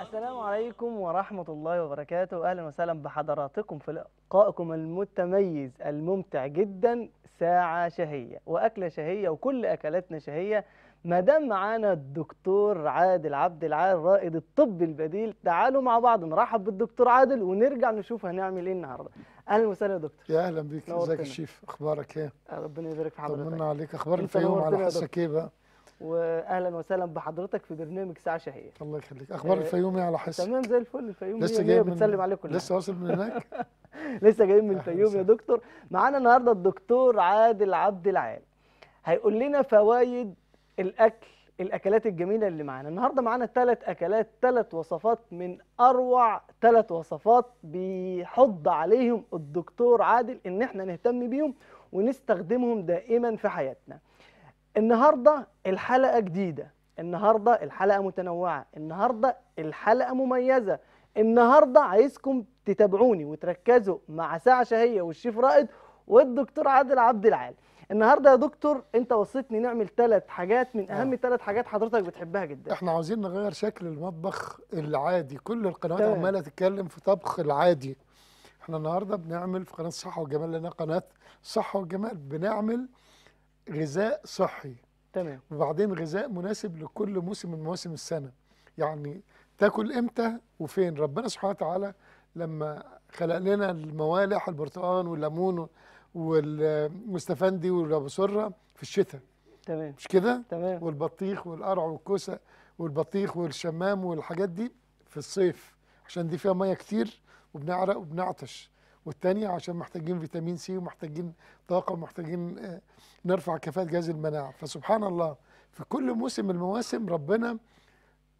السلام عليكم ورحمة الله وبركاته، أهلا وسهلا بحضراتكم في لقائكم المتميز الممتع جدا ساعة شهية وأكلة شهية وكل أكلاتنا شهية. مدام معانا الدكتور عادل عبد العال رائد الطب البديل، تعالوا مع بعض نرحب بالدكتور عادل ونرجع نشوف هنعمل ايه النهارده. اهلا وسهلا يا دكتور. يا اهلا بيك، ازيك يا شيف، اخبارك ايه؟ ربنا يبارك في حضرتك. طمنا عليك، اخبار الفيوم على حسك ايه بقى؟ واهلا وسهلا بحضرتك في برنامج ساعه شهيه. الله يخليك، اخبار الفيوم على حسك؟ تمام زي الفل. الفيوم لسه جاي بتسلم عليكم. لسه واصل من هناك؟ لسه جايين من الفيوم يا دكتور. معانا النهارده الدكتور عادل عبد العال هيقول لنا فوائد الاكل، الاكلات الجميله اللي معانا النهارده. معانا 3 اكلات، 3 وصفات من اروع 3 وصفات بيحض عليهم الدكتور عادل ان احنا نهتم بيهم ونستخدمهم دائما في حياتنا. النهارده الحلقه جديده، النهارده الحلقه متنوعه، النهارده الحلقه مميزه، النهارده عايزكم تتابعوني وتركزوا مع ساعه شهيه والشيف رائد والدكتور عادل عبد العال. النهارده يا دكتور انت وصيتني نعمل 3 حاجات من اهم 3 حاجات حضرتك بتحبها جدا. احنا عاوزين نغير شكل المطبخ العادي، كل القنوات عماله تتكلم في طبخ العادي. احنا النهارده بنعمل في قناه صحه وجمال، لنا قناه صحه وجمال، بنعمل غذاء صحي تمام، وبعدين غذاء مناسب لكل موسم من مواسم السنه. يعني تاكل امتى وفين. ربنا سبحانه وتعالى لما خلق لنا الموالح، البرتقال والليمون والمستفندي والابوسره في الشتاء، تمام مش كده؟ تمام. والبطيخ والقرع والكوسه والبطيخ والشمام والحاجات دي في الصيف، عشان دي فيها ميه كتير وبنعرق وبنعطش. والثانيه عشان محتاجين فيتامين سي ومحتاجين طاقه ومحتاجين نرفع كفاءه جهاز المناعه. فسبحان الله في كل موسم من المواسم ربنا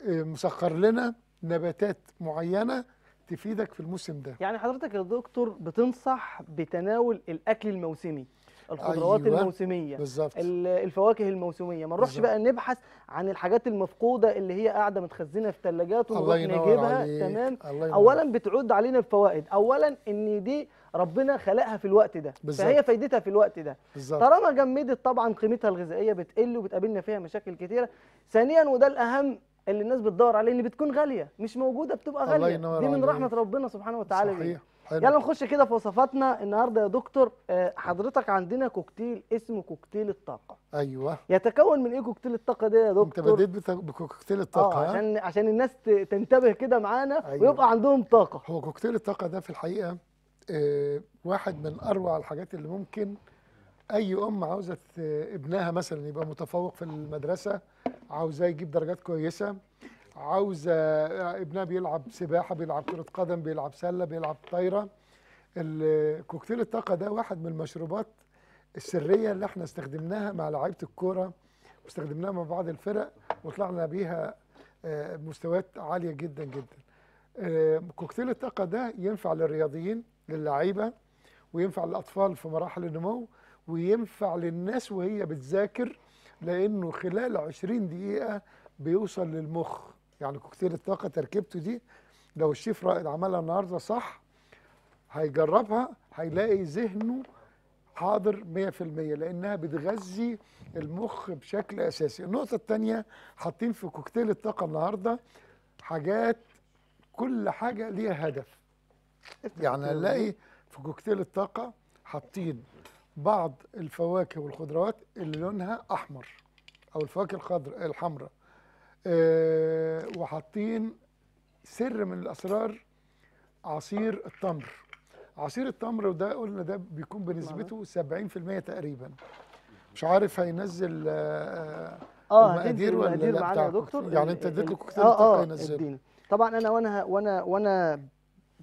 مسخر لنا نباتات معينه تفيدك في الموسم ده. يعني حضرتك يا دكتور بتنصح بتناول الاكل الموسمي، الخضروات الموسميه بالزبط، الفواكه الموسميه، ما نروحش بقى نبحث عن الحاجات المفقوده اللي هي قاعده متخزنه في ثلاجات ونروح نجيبها. تمام. اولا بتعود علينا بفوائد، اولا ان دي ربنا خلقها في الوقت ده بالزبط، فهي فايدتها في الوقت ده بالزبط. طالما جمدت طبعا قيمتها الغذائيه بتقل وبتقابلنا فيها مشاكل كتيره. ثانيا وده الاهم اللي الناس بتدور عليه، اللي بتكون غاليه مش موجوده، بتبقى غاليه، دي من رحمه ربنا سبحانه وتعالى. صحيح. يلا نخش كده في وصفاتنا النهارده يا دكتور. حضرتك عندنا كوكتيل اسمه كوكتيل الطاقه. ايوه. يتكون من ايه كوكتيل الطاقه ده يا دكتور؟ انت بديت بكوكتيل الطاقه. عشان الناس تنتبه كده معانا. أيوة. ويبقى عندهم طاقه. هو كوكتيل الطاقه ده في الحقيقه واحد من اروع الحاجات اللي ممكن اي ام عاوزه ابنها مثلا يبقى متفوق في المدرسه، عاوزاه يجيب درجات كويسه، عاوزه ابنها بيلعب سباحه، بيلعب كره قدم، بيلعب سله، بيلعب طايره. الكوكتيل الطاقه ده واحد من المشروبات السريه اللي احنا استخدمناها مع لعيبه الكوره واستخدمناها مع بعض الفرق وطلعنا بيها مستويات عاليه جدا جدا. كوكتيل الطاقه ده ينفع للرياضيين، للعيبه، وينفع للاطفال في مراحل النمو، وينفع للناس وهي بتذاكر، لانه خلال 20 دقيقه بيوصل للمخ. يعني كوكتيل الطاقه تركيبته دي لو الشيف رائد عملها النهارده صح هيجربها هيلاقي ذهنه حاضر 100%، لانها بتغذي المخ بشكل اساسي. النقطه الثانيه، حاطين في كوكتيل الطاقه النهارده حاجات، كل حاجه ليها هدف. يعني هنلاقي في كوكتيل الطاقه حاطين بعض الفواكه والخضروات اللي لونها احمر او الفواكه الحمراء، وحاطين سر من الاسرار، عصير التمر. عصير التمر وده قلنا ده بيكون بنسبته 70% تقريبا. مش عارف هينزل المقادير ولا لا بتاع دكتور. يعني انت اديت له كوكتيل الطاقه ينزله. طبعا انا وانا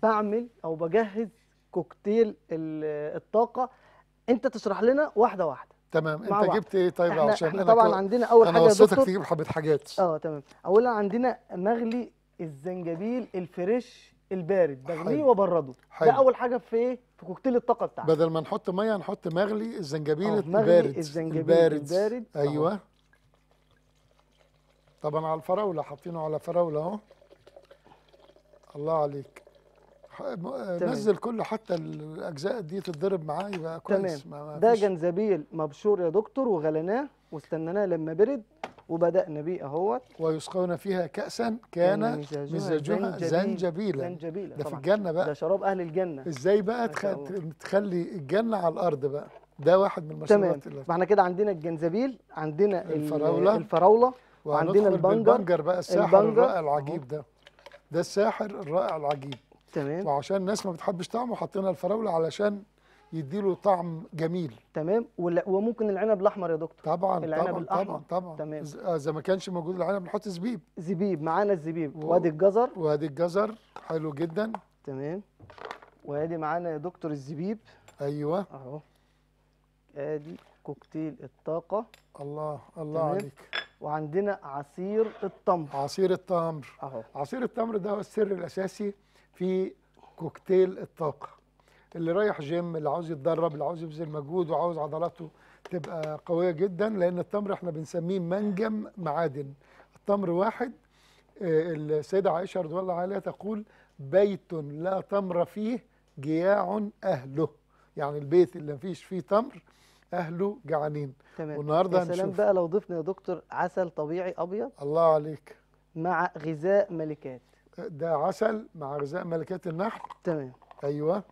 بعمل او بجهز كوكتيل الطاقه انت تشرح لنا واحده واحده. تمام. انت جبت ايه؟ طيب عشان طبعا عندنا اول حاجه انا وصيتك تجيب حبه حاجات. تمام. اولا عندنا مغلي الزنجبيل الفريش البارد، بغليه وبرده، ده اول حاجه في كوكتيل الطاقه بتاعنا. بدل ما نحط ميه نحط مغلي الزنجبيل البارد. ايوه. طبعا على الفراوله، حاطينه على فراوله اهو. الله عليك. نزل كل حتى الاجزاء دي تتضرب معاه يبقى كويس. تمام. ده جنزبيل مبشور يا دكتور وغليناه واستنيناه لما برد وبدأنا بيه اهوت. ويسقون فيها كأسا كان مزاجها زنجبيلا. ده في الجنة بقى، ده شراب أهل الجنة. إزاي بقى تخلي الجنة على الأرض بقى؟ ده واحد من المشروبات. تمام، فاحنا كده عندنا الجنزبيل، عندنا الفراولة، وعندنا البنجر بقى، الساحر الرائع العجيب ده. ده الساحر الرائع العجيب. تمام. وعشان الناس ما بتحبش طعمه حطينا الفراولة علشان يديله طعم جميل. تمام. وممكن العنب الاحمر يا دكتور. طبعا العنب الأحمر. طبعا تمام. اذا ما كانش موجود العنب نحط زبيب. زبيب معانا، الزبيب وادي الجزر. وادي الجزر حلو جدا. تمام. وادي معانا يا دكتور الزبيب. ايوه اهو. ادي كوكتيل الطاقه. الله الله عليك. وعندنا عصير التمر. عصير التمر اهو. عصير التمر ده هو السر الاساسي في كوكتيل الطاقه. اللي رايح جيم، اللي عاوز يتدرب، اللي عاوز يبذل مجهود وعاوز عضلاته تبقى قويه جدا، لان التمر احنا بنسميه منجم معادن. التمر واحد. السيده عائشه رضي الله عنها تقول: بيت لا تمر فيه جياع اهله. يعني البيت اللي مفيش فيه تمر اهله جعانين. تمام. والنهارده هنشوف. يا سلام بقى لو ضفنا يا دكتور عسل طبيعي ابيض. الله عليك. مع غذاء ملكات. ده عسل مع غذاء ملكات النحل. تمام. ايوه.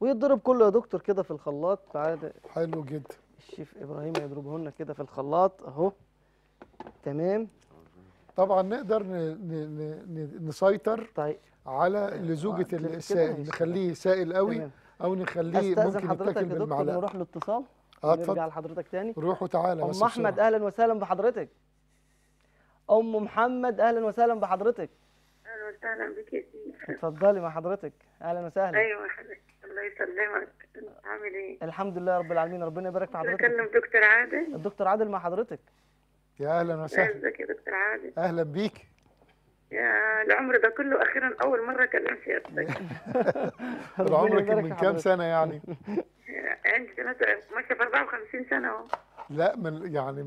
ويتضرب كله يا دكتور كده في الخلاط. بعد حلو جدا الشيف ابراهيم يضربه لنا كده في الخلاط اهو. تمام. طبعا نقدر نسيطر طيب على لزوجه السائل، نخليه سائل قوي. تمام. او نخليه ممكن يتاكل بالمعلقه. نروح للاتصال ونرجع لحضرتك تاني. روح وتعالى. ام احمد اهلا وسهلا بحضرتك. ام محمد اهلا وسهلا بحضرتك. اهلا وسهلا بك يا سيدي. اتفضلي مع حضرتك. اهلا وسهلا. ايوه حضرتك. الله يسلمك، عامل ايه؟ الحمد لله رب العالمين، ربنا يبارك في حضرتك. بكلم دكتور عادل. الدكتور عادل مع حضرتك. يا اهلا وسهلا. ازيك يا دكتور عادل؟ اهلا بيك. يا العمر ده كله اخيرا اول مره اكلم سيادتك. العمر كان من كام سنه يعني؟ عندي ماشيه في 54 سنه اهو. لا من يعني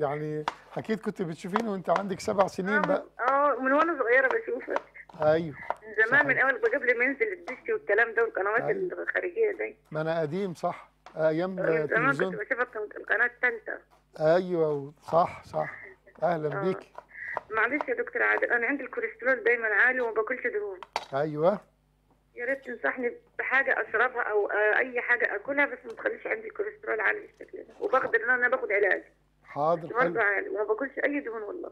يعني اكيد كنت بتشوفيني وانت عندك 7 سنين بقى. اه من وانا صغيره بشوفك. ايوه من زمان. صحيح. من اول قبل ما ينزل الدش والكلام ده والقنوات. أيوة. الخارجيه دي. ما انا قديم صح. ايام التلفزيون كنت بشوفك القناه الثالثه. ايوه صح صح. اهلا بيكي. معلش يا دكتور عادل، انا عندي الكوليسترول دايما عالي وما باكلش دهون. ايوه. يا ريت تنصحني بحاجه اشربها او اي حاجه اكلها بس ما تخليش عندي الكوليسترول عالي بالشكل ده، وباخد ان انا باخد علاج. حاضر. برضه عالي وما باكلش اي دهون والله.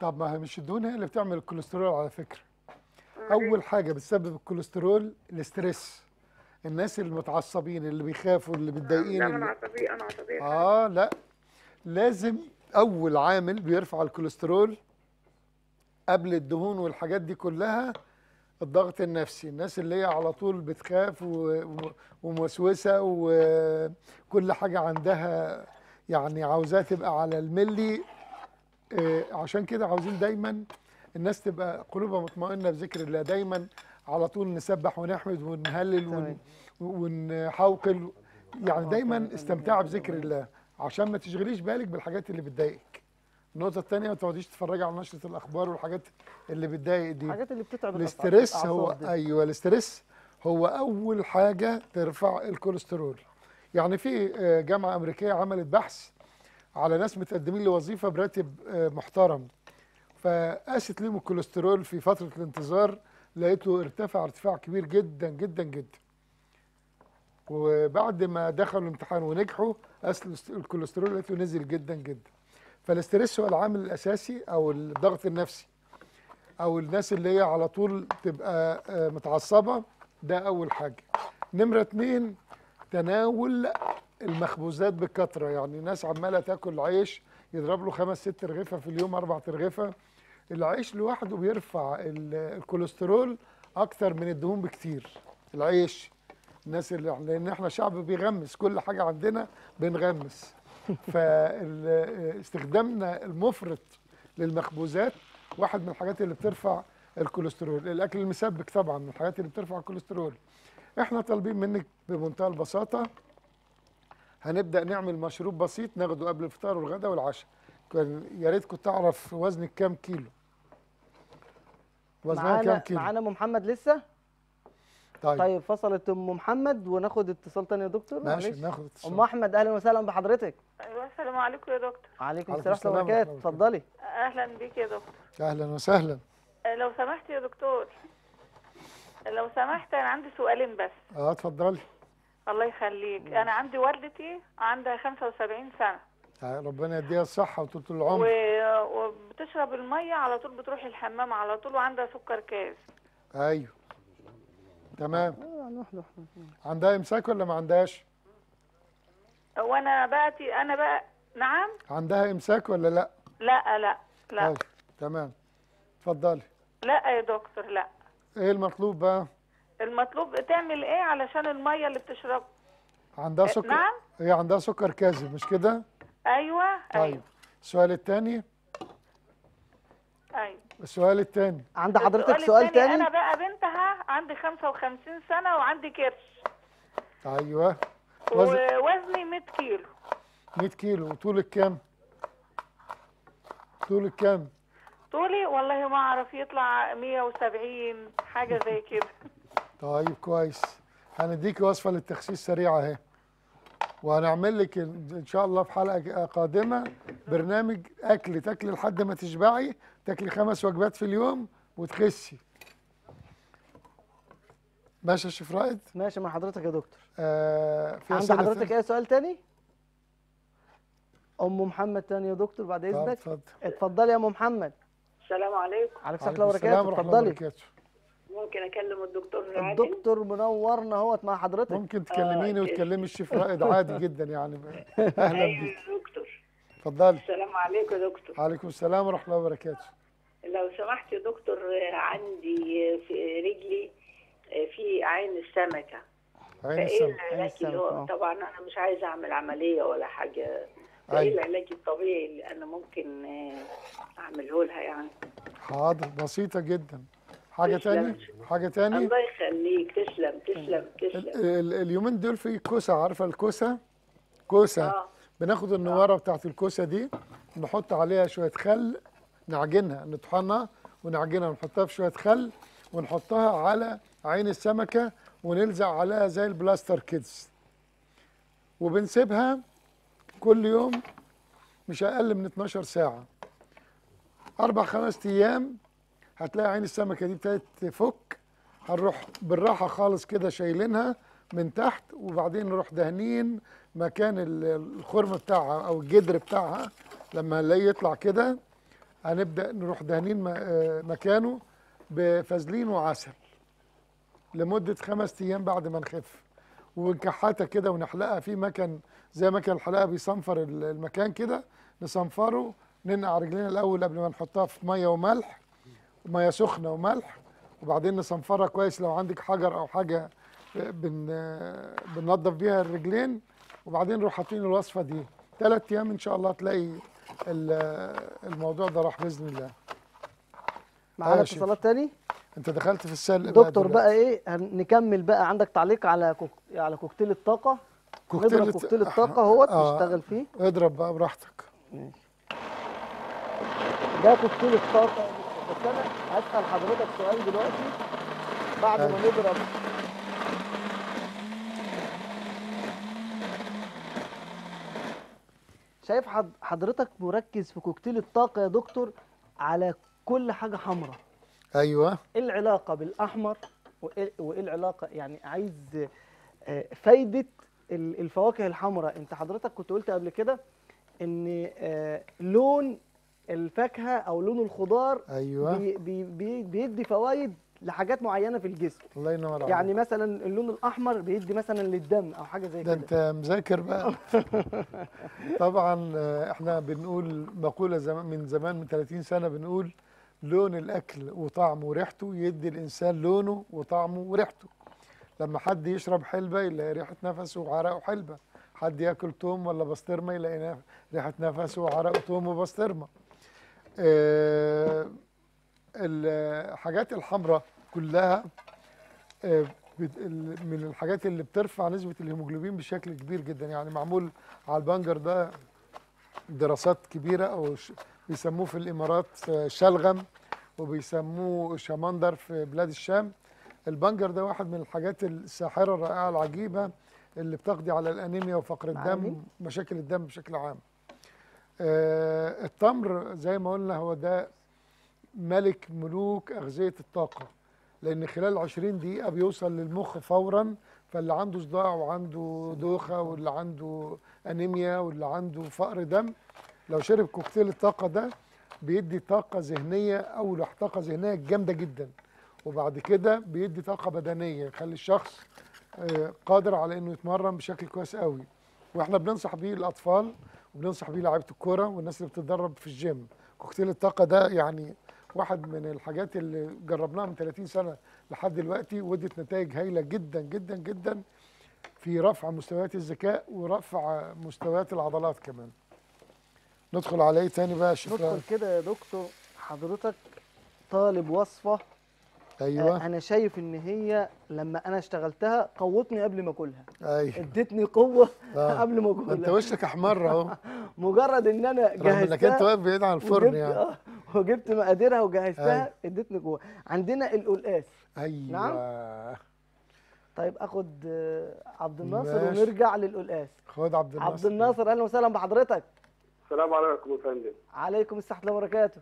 طب ما هي مش الدهون هي اللي بتعمل الكوليسترول على فكره. أول حاجة بتسبب الكوليسترول الاسترس. الناس المتعصبين اللي بيخافوا اللي متضايقين. لا أنا عصبية، أنا عصبية. لا لازم أول عامل بيرفع الكوليسترول قبل الدهون والحاجات دي كلها الضغط النفسي. الناس اللي هي على طول بتخاف وموسوسة وكل حاجة عندها يعني عاوزاها تبقى على الملي. عشان كده عاوزين دايماً الناس تبقى قلوبها مطمئنه بذكر الله، دايما على طول نسبح ونحمد ونهلل ونحوقل، يعني دايما استمتع بذكر الله عشان ما تشغليش بالك بالحاجات اللي بتضايقك. النقطه الثانيه ما تقعديش تتفرجي على نشره الاخبار والحاجات اللي بتضايق دي. الحاجات اللي بتتعب الاسترس هو ايوه الاسترس هو اول حاجه ترفع الكوليسترول. يعني في جامعه امريكيه عملت بحث على ناس متقدمين لوظيفه براتب محترم، فقاست لهم الكوليسترول في فترة الانتظار لقيته ارتفع ارتفاع كبير جدا جدا جدا. وبعد ما دخلوا الامتحان ونجحوا قاس الكوليسترول لقيته نزل جدا جدا. فالاسترس هو العامل الأساسي أو الضغط النفسي أو الناس اللي هي على طول تبقى متعصبة، ده أول حاجة. نمرة 2 تناول المخبوزات بكثرة. يعني ناس عمالة تاكل عيش يضرب له 5 6 رغيفة في اليوم، 4 رغيفة. العيش لوحده بيرفع الكوليسترول أكتر من الدهون بكتير. العيش الناس اللي لأن إحنا شعب بيغمس، كل حاجة عندنا بنغمس. فاستخدامنا المفرط للمخبوزات واحد من الحاجات اللي بترفع الكوليسترول. الأكل المسبك طبعا من الحاجات اللي بترفع الكوليسترول. إحنا طالبين منك بمنتهى البساطة هنبدأ نعمل مشروب بسيط ناخده قبل الفطار والغداء والعشاء. يا ريت كنت تعرف وزنك كام كيلو. وزنها كام كيلو؟ معانا ام محمد لسه؟ طيب فصلت ام محمد وناخد اتصال تاني يا دكتور. ماشي ناخد اتصال. ام احمد اهلا وسهلا بحضرتك. ايوه السلام عليكم يا دكتور. وعليكم السلام ورحمه الله وبركاته. اتفضلي. اهلا بيك يا دكتور. اهلا وسهلا. لو سمحت يا دكتور لو سمحت انا عندي سؤالين بس. اتفضلي. الله يخليك. انا عندي والدتي عندها 75 سنه. ربنا يديها الصحه وطول العمر. وبتشرب الميه على طول، بتروح الحمام على طول، وعندها سكر كاس. ايوه تمام. عندها امساك ولا ما عندهاش؟ وانا بقى نعم. عندها امساك ولا لا؟ لا لا لا. طيب تمام اتفضلي. لا يا دكتور لا. ايه المطلوب بقى؟ المطلوب تعمل ايه علشان الميه اللي بتشربها؟ عندها سكر. نعم هي عندها سكر كاذب مش كده؟ ايوه. طيب السؤال الثاني. ايوه السؤال الثاني. عند حضرتك سؤال ثاني؟ انا بقى بنتها عندي 55 سنه وعندي كرش. ايوه. ووزني 100 كيلو. 100 كيلو. وطولك كام؟ طولك كام؟ طولي والله ما اعرف، يطلع 170 حاجه زي كده. طيب كويس. هنديكي وصفه للتخسيس سريعه اهي، وهنعمل لك ان شاء الله في حلقه قادمه برنامج اكل تاكلي لحد ما تشبعي، تاكلي 5 وجبات في اليوم وتخسي. ماشي يا شيف رائد؟ ماشي مع حضرتك يا دكتور. عند حضرتك اي سؤال تاني؟ ام محمد تاني يا دكتور بعد اذنك. اتفضلي. اتفضلي يا ام محمد. السلام عليكم. عليكم السلام ورحمه الله وبركاته. ممكن اكلم الدكتور عادل؟ الدكتور منورنا اهوت مع حضرتك. ممكن تكلميني وتكلمي الشيف رائد عادي جدا يعني. اهلا بيك. ايوه دكتور. اتفضلي. السلام عليكم يا دكتور. وعليكم السلام ورحمه الله وبركاته. لو سمحت يا دكتور، عندي في رجلي في عين السمكه. عين السمكه. طبعا انا مش عايزه اعمل عمليه ولا حاجه. ايه العلاج الطبيعي اللي انا ممكن اعمله لها يعني؟ حاضر بسيطه جدا. حاجة تاني؟ حاجة تاني؟ الله يخليك. تسلم تسلم تسلم. اليومين دول في كوسة، عارفة الكوسة؟ كوسة بناخد النوارة بتاعت الكوسة دي، نحط عليها شوية خل، نعجنها، نطحنها ونعجنها، نحطها في شوية خل ونحطها على عين السمكة ونلزق عليها زي البلاستر كيدز، وبنسيبها كل يوم مش أقل من 12 ساعة. 4 5 أيام هتلاقي عين السمكه دي ابتدت تفك. هنروح بالراحه خالص كده شايلينها من تحت، وبعدين نروح دهنين مكان الخرم بتاعها او الجدر بتاعها. لما نلاقيه يطلع كده هنبدا نروح دهنين مكانه بفازلين وعسل لمده 5 أيام بعد ما نخف، ونكحتها كده ونحلقها في مكان زي مكان الحلاقه بيصنفر المكان كده، نصنفره، ننقع رجلينا الاول قبل ما نحطها في ميه وملح، ميه سخنه وملح، وبعدين نصنفرها كويس. لو عندك حجر او حاجه بننضف بيها الرجلين، وبعدين نروح حاطين الوصفه دي 3 أيام ان شاء الله هتلاقي الموضوع ده راح باذن الله. معانا اتصالات تاني؟ انت دخلت في السلق دكتور بقى ايه؟ هنكمل بقى. عندك تعليق على كوكتيل الطاقه؟ نضرب كوكتيل الطاقه اهوت نشتغل فيه. اضرب بقى براحتك. ده كوكتيل الطاقه. بس انا هسال حضرتك سؤال دلوقتي بعد ما نضرب. شايف حضرتك مركز في كوكتيل الطاقه يا دكتور على كل حاجه حمراء. ايوه. ايه العلاقه بالاحمر وايه العلاقه، يعني عايز فايده الفواكه الحمراء. انت حضرتك كنت قلت قبل كده ان لون الفاكهه او لون الخضار أيوة. بيدي فوائد لحاجات معينه في الجسم. الله ينور عليك. يعني مثلا اللون الاحمر بيدي مثلا للدم او حاجه زي كده. ده انت مذاكر بقى. طبعا احنا بنقول مقوله من زمان من 30 سنه بنقول لون الاكل وطعمه وريحته يدي الانسان لونه وطعمه وريحته. لما حد يشرب حلبه يلاقي ريحه نفسه وعرقه حلبه، حد ياكل توم ولا بسطرمه يلاقي ريحه نفسه وعرقه توم وبسطرمه. الحاجات الحمراء كلها من الحاجات اللي بترفع نسبة الهيموجلوبين بشكل كبير جدا. يعني معمول على البنجر ده دراسات كبيرة، أو بيسموه في الإمارات شلغم، وبيسموه شمندر في بلاد الشام. البنجر ده واحد من الحاجات الساحرة الرائعة العجيبة اللي بتقضي على الأنيميا وفقر الدم، مشاكل الدم بشكل عام. التمر زي ما قلنا هو ده ملك ملوك أغذية الطاقة، لأن خلال 20 دقيقة بيوصل للمخ فورا، فاللي عنده صداع وعنده دوخة واللي عنده أنيميا واللي عنده فقر دم لو شرب كوكتيل الطاقة ده بيدي طاقة ذهنية، أول طاقة ذهنية جامدة جدا، وبعد كده بيدي طاقة بدنية يخلي الشخص قادر على إنه يتمرن بشكل كويس قوي. وإحنا بننصح بيه الأطفال وبننصح بيه لعيبة الكورة والناس اللي بتتدرب في الجيم. كوكتيل الطاقة ده يعني واحد من الحاجات اللي جربناها من 30 سنة لحد دلوقتي وادت نتائج هايلة جدا جدا جدا في رفع مستويات الذكاء ورفع مستويات العضلات كمان. ندخل على ايه تاني بقى يا شباب؟ ندخل كده يا دكتور، حضرتك طالب وصفة. ايوه انا شايف ان هي لما انا اشتغلتها قوتني قبل ما اكلها. ايوه ادتني قوه قبل ما اكلها. انت وشك احمر اهو. مجرد ان انا جهزتها، انك انت واقف بعيد عن الفرن يعني. وجبت مقاديرها وجهزتها. أيوة. ادتني قوه. عندنا القلقاس. ايوه نعم. طيب اخد عبد الناصر ونرجع للقلقاس. خد عبد الناصر. عبد الناصر اهلا وسهلا بحضرتك. السلام عليكم يا فندم. عليكم السلام ورحمه الله وبركاته.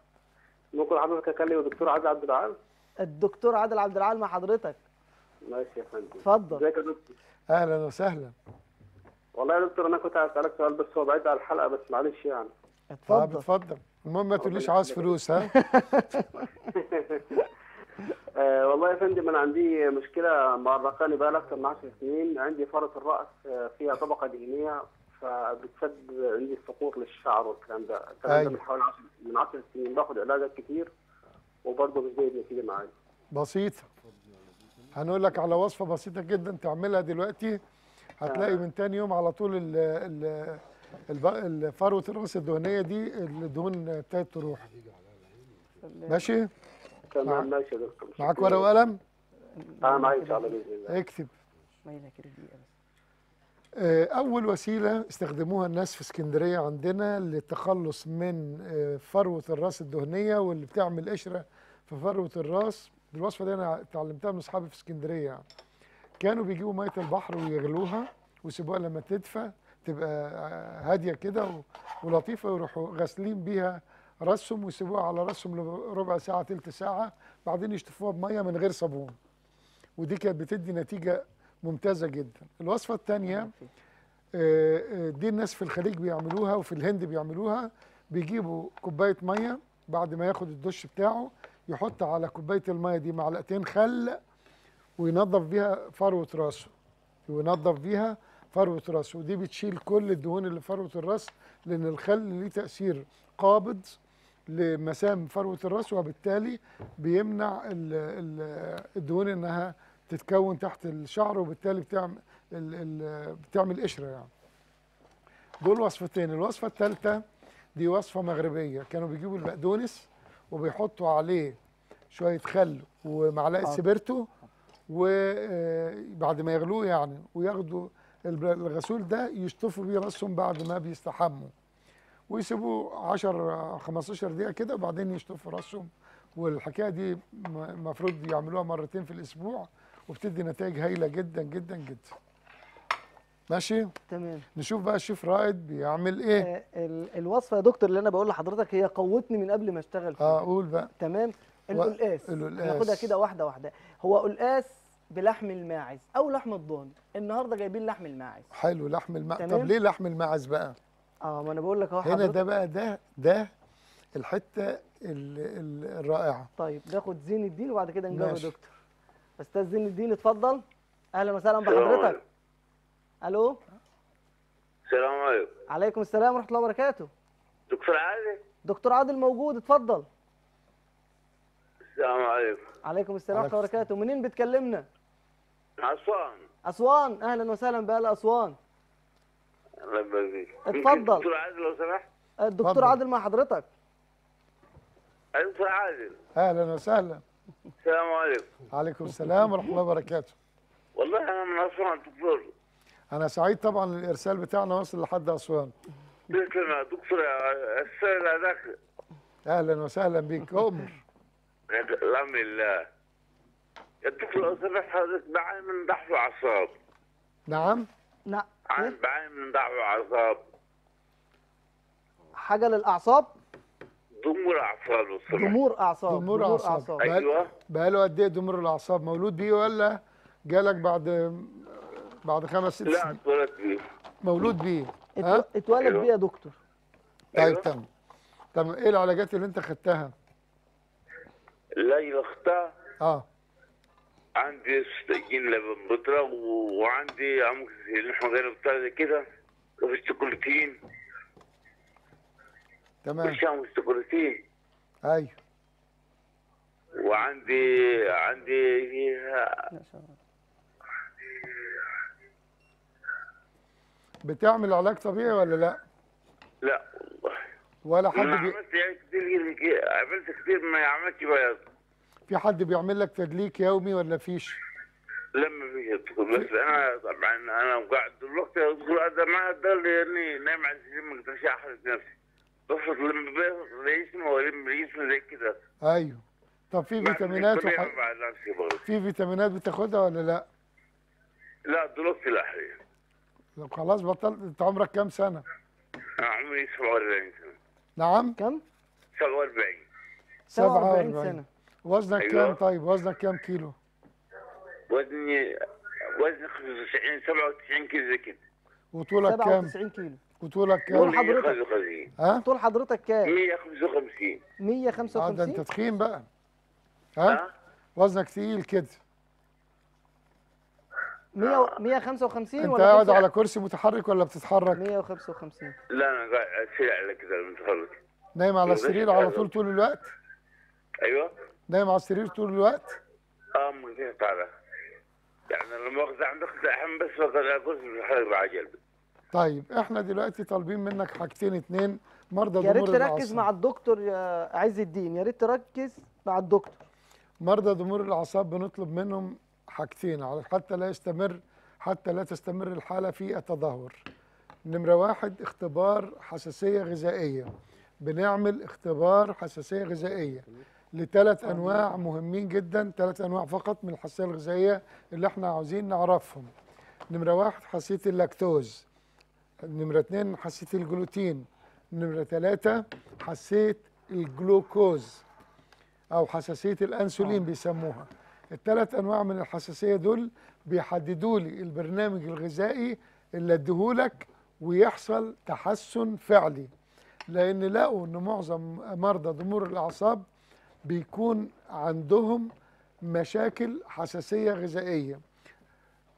ممكن حضرتك اكلم الدكتور عادل عبد العال؟ الدكتور عادل عبد العال مع حضرتك. ماشي يا فندم. اتفضل. ازيك يا دكتور؟ اهلا وسهلا. والله يا دكتور انا كنت هسألك سؤال بس هو بعيد عن الحلقه، بس معلش يعني. اتفضل اتفضل. المهم ما تقوليش عاوز فلوس ها. والله يا فندم انا عندي مشكله مقرقاني بقى لها اكثر من 10 سنين، عندي فرط الراس فيها طبقه دهنيه فبتسبب عندي الصقور للشعر والكلام ده، الكلام ده من حوالي من 10 سنين، باخد علاجات كتير وبرضه مش جايب نتيجه معايا. بسيطه. هنقول لك على وصفه بسيطه جدا تعملها دلوقتي هتلاقي من تاني يوم على طول فروه الراس الدهنيه دي الدهون ابتدت تروح. ماشي؟ تمام ماشي يا دكتور. معاك ورقه وقلم؟ اه معايا ان شاء الله باذن الله. اكتب. أول وسيلة استخدموها الناس في اسكندرية عندنا للتخلص من فروة الراس الدهنية واللي بتعمل قشرة في فروة الراس، الوصفة دي أنا اتعلمتها من أصحابي في اسكندرية يعني. كانوا بيجيبوا مية البحر ويغلوها ويسيبوها لما تدفى تبقى هادية كده ولطيفة، ويروحوا غاسلين بيها راسهم ويسيبوها على راسهم لربع ساعة تلت ساعة، بعدين يشطفوها بمية من غير صابون، ودي كانت بتدي نتيجة ممتازة جدا. الوصفة الثانية دي الناس في الخليج بيعملوها وفي الهند بيعملوها، بيجيبوا كوباية مية بعد ما ياخد الدش بتاعه يحط على كوباية المية دي معلقتين خل وينظف بيها فروة راسه، وينظف بيها فروة راسه، ودي بتشيل كل الدهون اللي في فروة الراس، لأن الخل ليه تأثير قابض لمسام فروة الراس وبالتالي بيمنع الدهون إنها تتكون تحت الشعر وبالتالي بتعمل قشره يعني. دول وصفتين. الوصفه الثالثه دي وصفه مغربيه، كانوا بيجيبوا البقدونس وبيحطوا عليه شويه خل ومعلقه سبرتو وبعد ما يغلوه يعني، وياخدوا الغسول ده يشطفوا بيه راسهم بعد ما بيستحموا ويسيبوه 10 15 دقيقه كده وبعدين يشطفوا راسهم، والحكايه دي المفروض يعملوها مرتين في الاسبوع وبتدي نتائج هايله جدا جدا جدا. ماشي؟ تمام. نشوف بقى الشيف رائد بيعمل ايه؟ الوصفه يا دكتور اللي انا بقول لحضرتك هي قوتني من قبل ما اشتغل فيها. قول بقى. تمام؟ القلقاس. هناخدها كده واحده واحده. هو قلقاس بلحم الماعز او لحم الضان، النهارده جايبين لحم الماعز. حلو لحم الماعز. طب ليه لحم الماعز بقى؟ ما انا بقول لك اهو حضرتك هنا ده بقى ده الحته الرائعه. طيب ناخد زين الدين وبعد كده نجاوب يا دكتور. استاذ زين الدين اتفضل. اهلا وسهلا بحضرتك. الو. السلام عليكم. عليكم السلام ورحمه الله وبركاته. دكتور عادل. دكتور عادل موجود اتفضل. السلام عليكم. عليكم السلام ورحمه الله وبركاته. منين بتكلمنا؟ اسوان. اسوان اهلا وسهلا باهل اسوان. الله يبارك فيك. اتفضل. دكتور عادل لو سمحت. الدكتور عادل مع حضرتك. ايوه دكتور عادل. اهلا وسهلا. السلام عليكم. عليكم السلام ورحمه الله وبركاته. والله انا من اسوان دكتور. انا سعيد طبعا الارسال بتاعنا وصل لحد اسوان. بإذن الله دكتور السائل هذاك. اهلا وسهلا بيك. امر. الحمد لله. يديك الأسرة حدث بعاني من ضعف الأعصاب. نعم؟ نعم. بعاني من ضعف الأعصاب. حاجة للأعصاب؟ ضمور اعصاب. ضمور اعصاب. ضمور اعصاب. ايوه. بقاله قد ايه ضمور الاعصاب؟ مولود بيه ولا جالك بعد 5 6 سنين؟ لا اتولد بيه. مولود بيه. اتولد بيه يا دكتور. طيب تمام. طب ايه العلاجات اللي انت خدتها؟ اللي اختها عندي ستاجين لبن بودره وعندي اموكسيلين حمضيه بتاع كده وفي الشوكولاتين. تمام. برشام واستكروتين. ايوه. وعندي بتعمل علاج طبيعي ولا لا؟ لا ولا حد عملت كتير ما عملتش بياض. في حد بيعمل لك تدليك يومي ولا فيش؟ لا مفيش يا دكتور، بس انا طبعا انا وقعت دلوقتي يا دكتور ده يعني نايم على السرير ما اقدرش احرك نفسي. بفرض لما بيسمه زي كده. ايوه. طب في فيتامينات في فيتامينات بتاخدها ولا لا؟ لا دلوقتي لا. طب خلاص بطلت. انت عمرك كام سنه؟ عمري 47 سنه. نعم؟ كم؟ 47 سنه. وزنك كام طيب؟ وزنك كام كيلو؟ وزني 97 كيلو زي كده. وطولك كام؟ 97 كيلو. وطولك كام؟ طول حضرتك ها؟ طول حضرتك كام؟ 155. 155؟ ده انت تخين بقى. ها؟ وزنك تقيل كده. 155 انت قاعد على كرسي متحرك ولا بتتحرك؟ 155. لا انا قاعد على كده متحرك. نايم على السرير على طول الوقت؟ ايوه. نايم على السرير طول الوقت؟ من كده تعالى. يعني لما اخذ عندك احيانا بس بقعد على كرسي متحرك بعجل. طيب احنا دلوقتي طالبين منك حاجتين 2 مرضى ضمور الاعصاب. يا ريت تركز مع الدكتور يا عز الدين، يا ريت تركز مع الدكتور. مرضى ضمور الاعصاب بنطلب منهم حاجتين حتى لا تستمر الحاله في التدهور. نمره 1 اختبار حساسيه غذائيه. بنعمل اختبار حساسيه غذائيه ل3 انواع مهمين جدا، 3 انواع فقط من الحساسيه الغذائيه اللي احنا عاوزين نعرفهم. نمره 1 حساسيه اللاكتوز. نمرة 2 حسيت الجلوتين. نمرة 3 حسيت الجلوكوز أو حساسية الأنسولين بيسموها. ال3 أنواع من الحساسية دول بيحددوا لي البرنامج الغذائي اللي أديهولك ويحصل تحسن فعلي، لأن لقوا إن معظم مرضى ضمور الأعصاب بيكون عندهم مشاكل حساسية غذائية.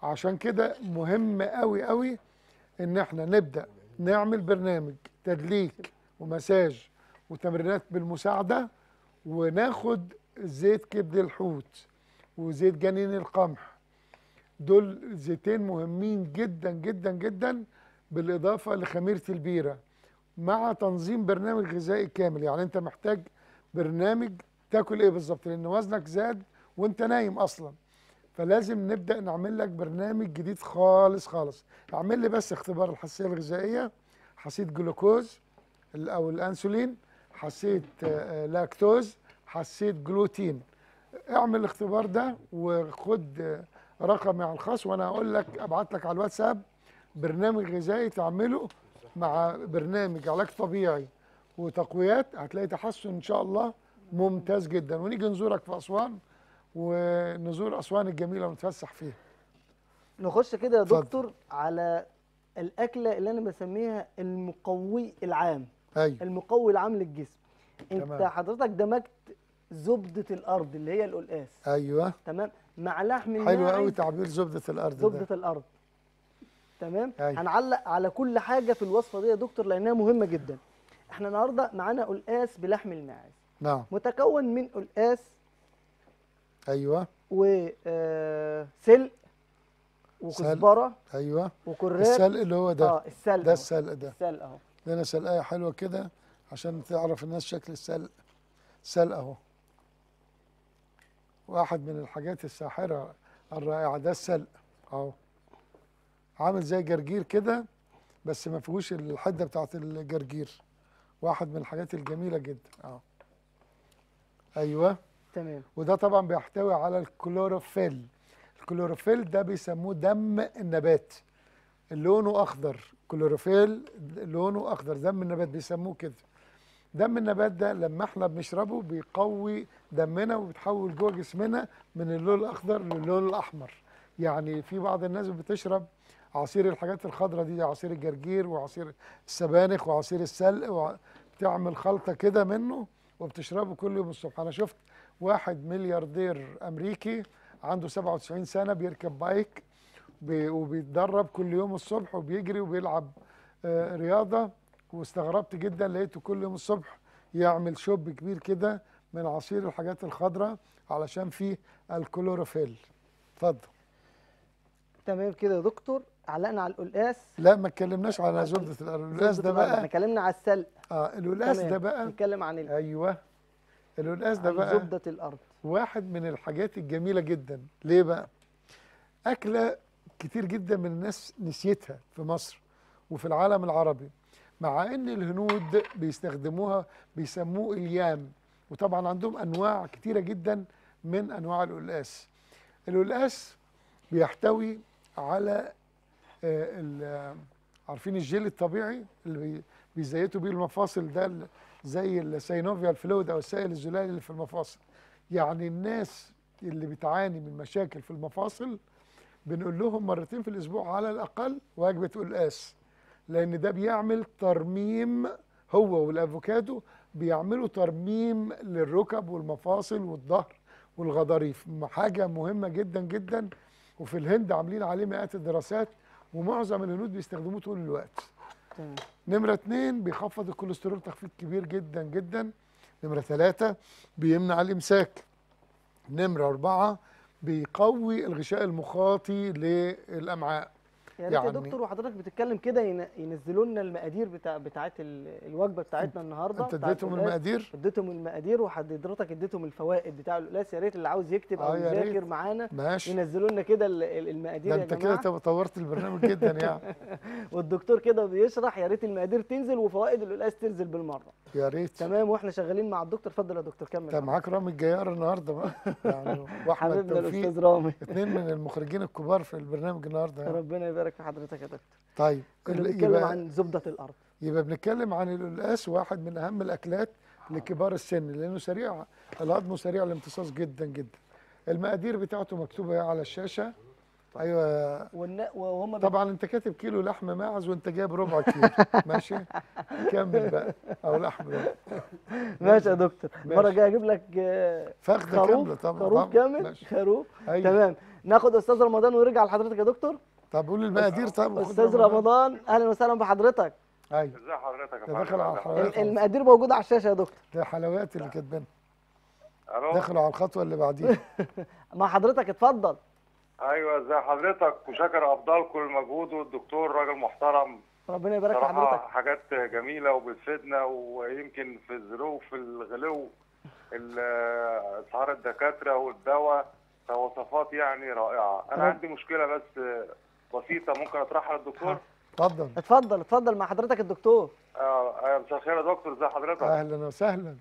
عشان كده مهم قوي قوي إن إحنا نبدأ نعمل برنامج تدليك ومساج وتمرينات بالمساعدة، وناخد زيت كبد الحوت وزيت جنين القمح. دول زيتين مهمين جدا جدا جدا، بالإضافة لخميرة البيرة، مع تنظيم برنامج غذائي كامل. يعني أنت محتاج برنامج تاكل إيه بالظبط، لأن وزنك زاد وأنت نايم أصلا، فلازم نبدأ نعمل لك برنامج جديد خالص خالص. اعمل لي بس اختبار الحساسية الغذائية، حسيت جلوكوز أو الأنسولين، حسيت لاكتوز، حسيت جلوتين. اعمل الاختبار ده وخد رقمي على الخاص وأنا هقول لك، أبعت لك على الواتساب برنامج غذائي تعمله مع برنامج علاج طبيعي وتقويات، هتلاقي تحسن إن شاء الله ممتاز جدا. ونيجي نزورك في أسوان، ونزور أسوان الجميلة ونتفسح فيها. نخش كده يا دكتور على الأكلة اللي أنا بسميها المقوي العام. أيوة. المقوي العام للجسم. تمام. أنت حضرتك دمجت زبدة الأرض اللي هي القلقاس. أيوه. تمام. مع لحم الناعم. حلو قوي تعبير زبدة الأرض. زبدة الأرض. تمام. أيوة. هنعلق على كل حاجة في الوصفة دي يا دكتور لأنها مهمة جدا. إحنا النهارده معانا قلقاس بلحم الناعم. نعم. متكون من قلقاس. ايوه. وسلق وكزبره. ايوه. وكرات. السلق اللي هو ده. السلق. ده السلق ده. السلق اهو. ده انا سلقايه حلوه كده عشان تعرف الناس شكل السلق. السلق اهو. واحد من الحاجات الساحره الرائعه، ده السلق اهو. عامل زي جرجير كده بس ما فيهوش الحده بتاعت الجرجير. واحد من الحاجات الجميله جدا اهو. ايوه. تمام. وده طبعا بيحتوي على الكلوروفيل. الكلوروفيل ده بيسموه دم النبات، لونه اخضر. كلوروفيل لونه اخضر، دم النبات بيسموه كده. دم النبات ده لما احنا بنشربه بيقوي دمنا وبتحول جوه جسمنا من اللون الاخضر للون الاحمر. يعني في بعض الناس بتشرب عصير الحاجات الخضراء دي، عصير الجرجير وعصير السبانخ وعصير السلق، بتعمل خلطه كده منه وبتشربه كل يوم الصبح. انا شفت واحد ملياردير امريكي عنده 97 سنه بيركب بايك وبيتدرب كل يوم الصبح وبيجري وبيلعب رياضه، واستغربت جدا لقيته كل يوم الصبح يعمل شوب كبير كده من عصير الحاجات الخضراء علشان فيه الكلوروفيل. اتفضل. تمام كده يا دكتور. علقنا على القلقاس. لا ما اتكلمناش على زبده القلقاس ده بقى، احنا اتكلمنا على السلق. القلقاس ده بقى نتكلم عن ايوه القلقاس ده بقى زبده الارض، واحد من الحاجات الجميله جدا. ليه بقى؟ اكله كتير جدا من الناس نسيتها في مصر وفي العالم العربي، مع ان الهنود بيستخدموها، بيسموه اليام، وطبعا عندهم انواع كتيره جدا من انواع القلقاس. القلقاس بيحتوي على عارفين الجيل الطبيعي اللي بيزيتوا بيه المفاصل ده، زي السينوفيال فلويد او السائل الزلالي اللي في المفاصل. يعني الناس اللي بتعاني من مشاكل في المفاصل بنقول لهم مرتين في الاسبوع على الاقل وجبه قلقاس، لان ده بيعمل ترميم. هو والافوكادو بيعملوا ترميم للركب والمفاصل والظهر والغضاريف، حاجه مهمه جدا جدا. وفي الهند عاملين عليه مئات الدراسات، ومعظم الهنود بيستخدموه طول الوقت. تمام. نمره 2 بيخفض الكوليسترول تخفيض كبير جدا جدا. نمره 3 بيمنع الامساك. نمره 4 بيقوي الغشاء المخاطي للامعاء. يعني يا دكتور وحضرتك بتتكلم كده ينزلوا لنا المقادير بتاعت الوجبه بتاعتنا النهارده. انت اديتهم المقادير؟ اديتهم المقادير وحضرتك اديتهم الفوائد بتاع القلقاس. يا ريت اللي عاوز يكتب او يذاكر معانا ينزلوا لنا كده المقادير. ده انت كده طورت البرنامج جدا يعني. والدكتور كده بيشرح، يا ريت المقادير تنزل وفوائد القلقاس تنزل بالمره. يا ريت. تمام. واحنا شغالين مع الدكتور. اتفضل يا دكتور كمل. انت معاك رامي الجيار النهارده بقى يعني، واحمد الاستاذ رامي، اثنين من المخرجين الكبار في البرنامج النهارده يعني. ربنا يبارك في حضرتك يا دكتور. طيب بنتكلم عن زبده الارض، يبقى بنتكلم عن القلقاس، واحد من اهم الاكلات لكبار السن لانه سريع الهضم، سريع الامتصاص جدا جدا. المقادير بتاعته مكتوبه على الشاشه. ايوه. وهم طبعا انت كاتب كيلو لحمه ماعز وانت جايب ربع كيلو. ماشي كمل بقى. او لحم بقى. ماشي يا دكتور، المره الجايه اجيب لك فخده كامله طبعا. خروف كامل. خروف. أيوة. تمام. ناخد استاذ رمضان ونرجع لحضرتك يا دكتور. طب قول المقادير. طب استاذ رمضان اهلا وسهلا بحضرتك. ايوه ازي حضرتك يا فندم. المقادير موجوده على الشاشه يا دكتور. ده حلويات اللي كاتبينها. دخلوا على الخطوه اللي بعديها. مع حضرتك اتفضل. ايوه ازي حضرتك، وشاكر افضلكم المجهود، والدكتور راجل محترم ربنا يبارك في حضرتك. حاجات جميله وبتفيدنا، ويمكن في الظروف الغلو اسعار الدكاتره والدواء وصفات يعني رائعه. انا عندي مشكله بس بسيطه ممكن اطرحها للدكتور. اتفضل اتفضل اتفضل مع حضرتك الدكتور. مساء الخير يا دكتور. ازي حضرتك؟ اهلا وسهلا.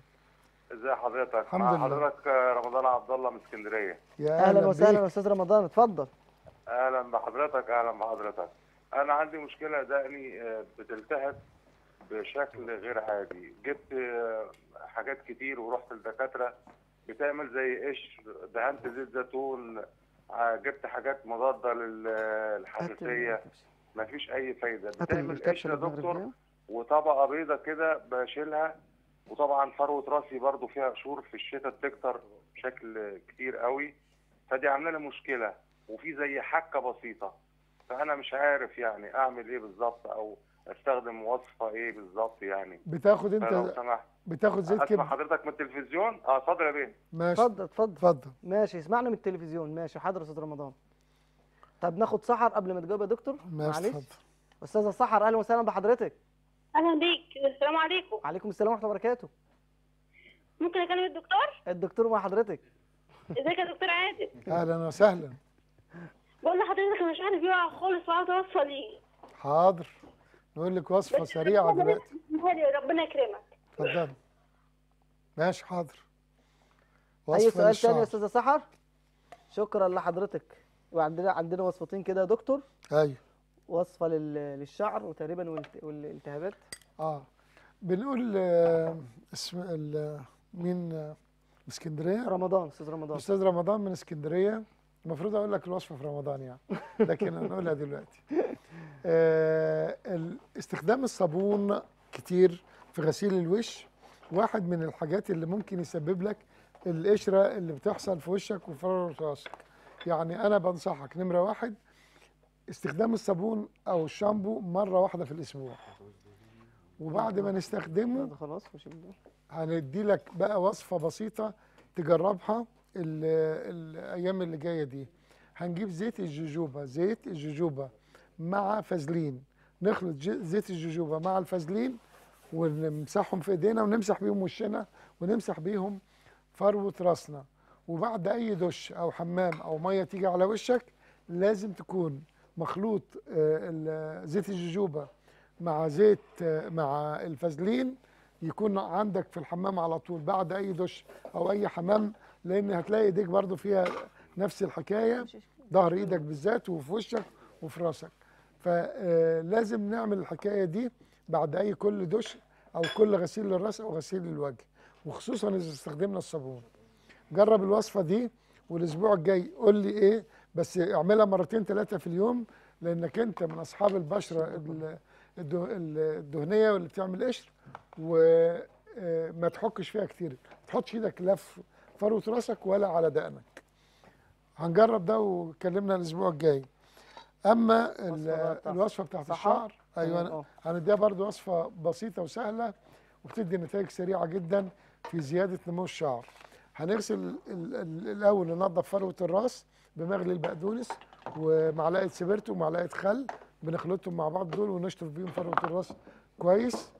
ازي حضرتك؟ الحمد لله. مع حضرتك رمضان عبد الله من اسكندريه. اهلا وسهلا يا استاذ رمضان اتفضل. اهلا بحضرتك. اهلا بحضرتك. انا عندي مشكله، دقني بتلتهب بشكل غير عادي. جبت حاجات كتير ورحت للدكاتره، بتعمل زي قشر، دهنت زيت زيتون، جبت حاجات مضاده للحساسيه، مفيش اي فايده. بتعمل قشر يا دكتور وطبقه بيضه كده بشيلها. وطبعا فروه راسي برضو فيها قشور، في الشتاء بتكتر بشكل كتير قوي، فدي عامله لي مشكله. وفي زي حكه بسيطه، فانا مش عارف يعني اعمل ايه بالظبط، او استخدم وصفه ايه بالظبط يعني. بتاخد انت بتاخد زيت كبد؟ اسمع حضرتك من التلفزيون. اتفضل يا بيه. ماشي اتفضل اتفضل اتفضل. ماشي اسمعنا من التلفزيون. ماشي حاضر يا استاذ رمضان. طب ناخد سحر قبل ما تجاوب يا دكتور. معلش اتفضل. استاذه سحر اهلا وسهلا بحضرتك. اهلا بيك. السلام عليكم. وعليكم السلام ورحمه الله وبركاته. ممكن اكلم الدكتور؟ الدكتور مع حضرتك. ازيك يا دكتور عادل؟ اهلا وسهلا. بقول لحضرتك انا مش عارف يقع خالص وعاوز وصفه ليه. حاضر نقول لك وصفه سريعه دلوقتي. ربنا يكرمك. اتفضل. ماشي حاضر. اي سؤال تاني يا استاذه سحر؟ شكرا لحضرتك. وعندنا وصفتين كده يا دكتور. ايوه، وصفه للشعر وتقريبا والالتهابات. بنقول اسم من اسكندريه، رمضان. استاذ رمضان، استاذ رمضان من اسكندريه. المفروض اقول لك الوصفه في رمضان يعني، لكن هنقولها دلوقتي. استخدام الصابون كتير في غسيل الوش واحد من الحاجات اللي ممكن يسبب لك القشره اللي بتحصل في وشك وفرر راسك. يعني انا بنصحك نمره واحد استخدام الصابون او الشامبو مره واحده في الاسبوع، وبعد ما نستخدمه خلاص هندي لك بقى وصفه بسيطه تجربها الايام اللي جايه دي. هنجيب زيت الجوجوبا، زيت الجوجوبا مع فازلين، نخلط زيت الجوجوبا مع الفازلين ونمسحهم في ايدينا ونمسح بيهم وشنا ونمسح بيهم فروه راسنا. وبعد اي دش او حمام او ميه تيجي على وشك لازم تكون مخلوط زيت الجوجوبا مع زيت مع الفازلين، يكون عندك في الحمام على طول بعد اي دش او اي حمام، لان هتلاقي ايديك برضو فيها نفس الحكايه، ظهر ايدك بالذات وفي وشك وفي راسك. فلازم نعمل الحكايه دي بعد اي كل دش او كل غسيل للراس او غسيل للوجه، وخصوصا اذا استخدمنا الصابون. جرب الوصفه دي والاسبوع الجاي قول لي ايه، بس اعملها مرتين ثلاثه في اليوم، لانك انت من اصحاب البشره الدهنيه واللي بتعمل قشر. وما تحكش فيها كتير، ما تحطش ايدك لف فروه راسك ولا على دقنك. هنجرب ده وكلمنا الاسبوع الجاي. اما الوصفه بتاعت الشعر، ايوه هنديها برضو وصفه بسيطه وسهله وبتدي نتائج سريعه جدا في زياده نمو الشعر. هنغسل الاول، ننظف فروه الراس بمغلي البقدونس ومعلقه سبرتو ومعلقه خل، بنخلطهم مع بعض دول ونشطف بيهم فروه الراس كويس،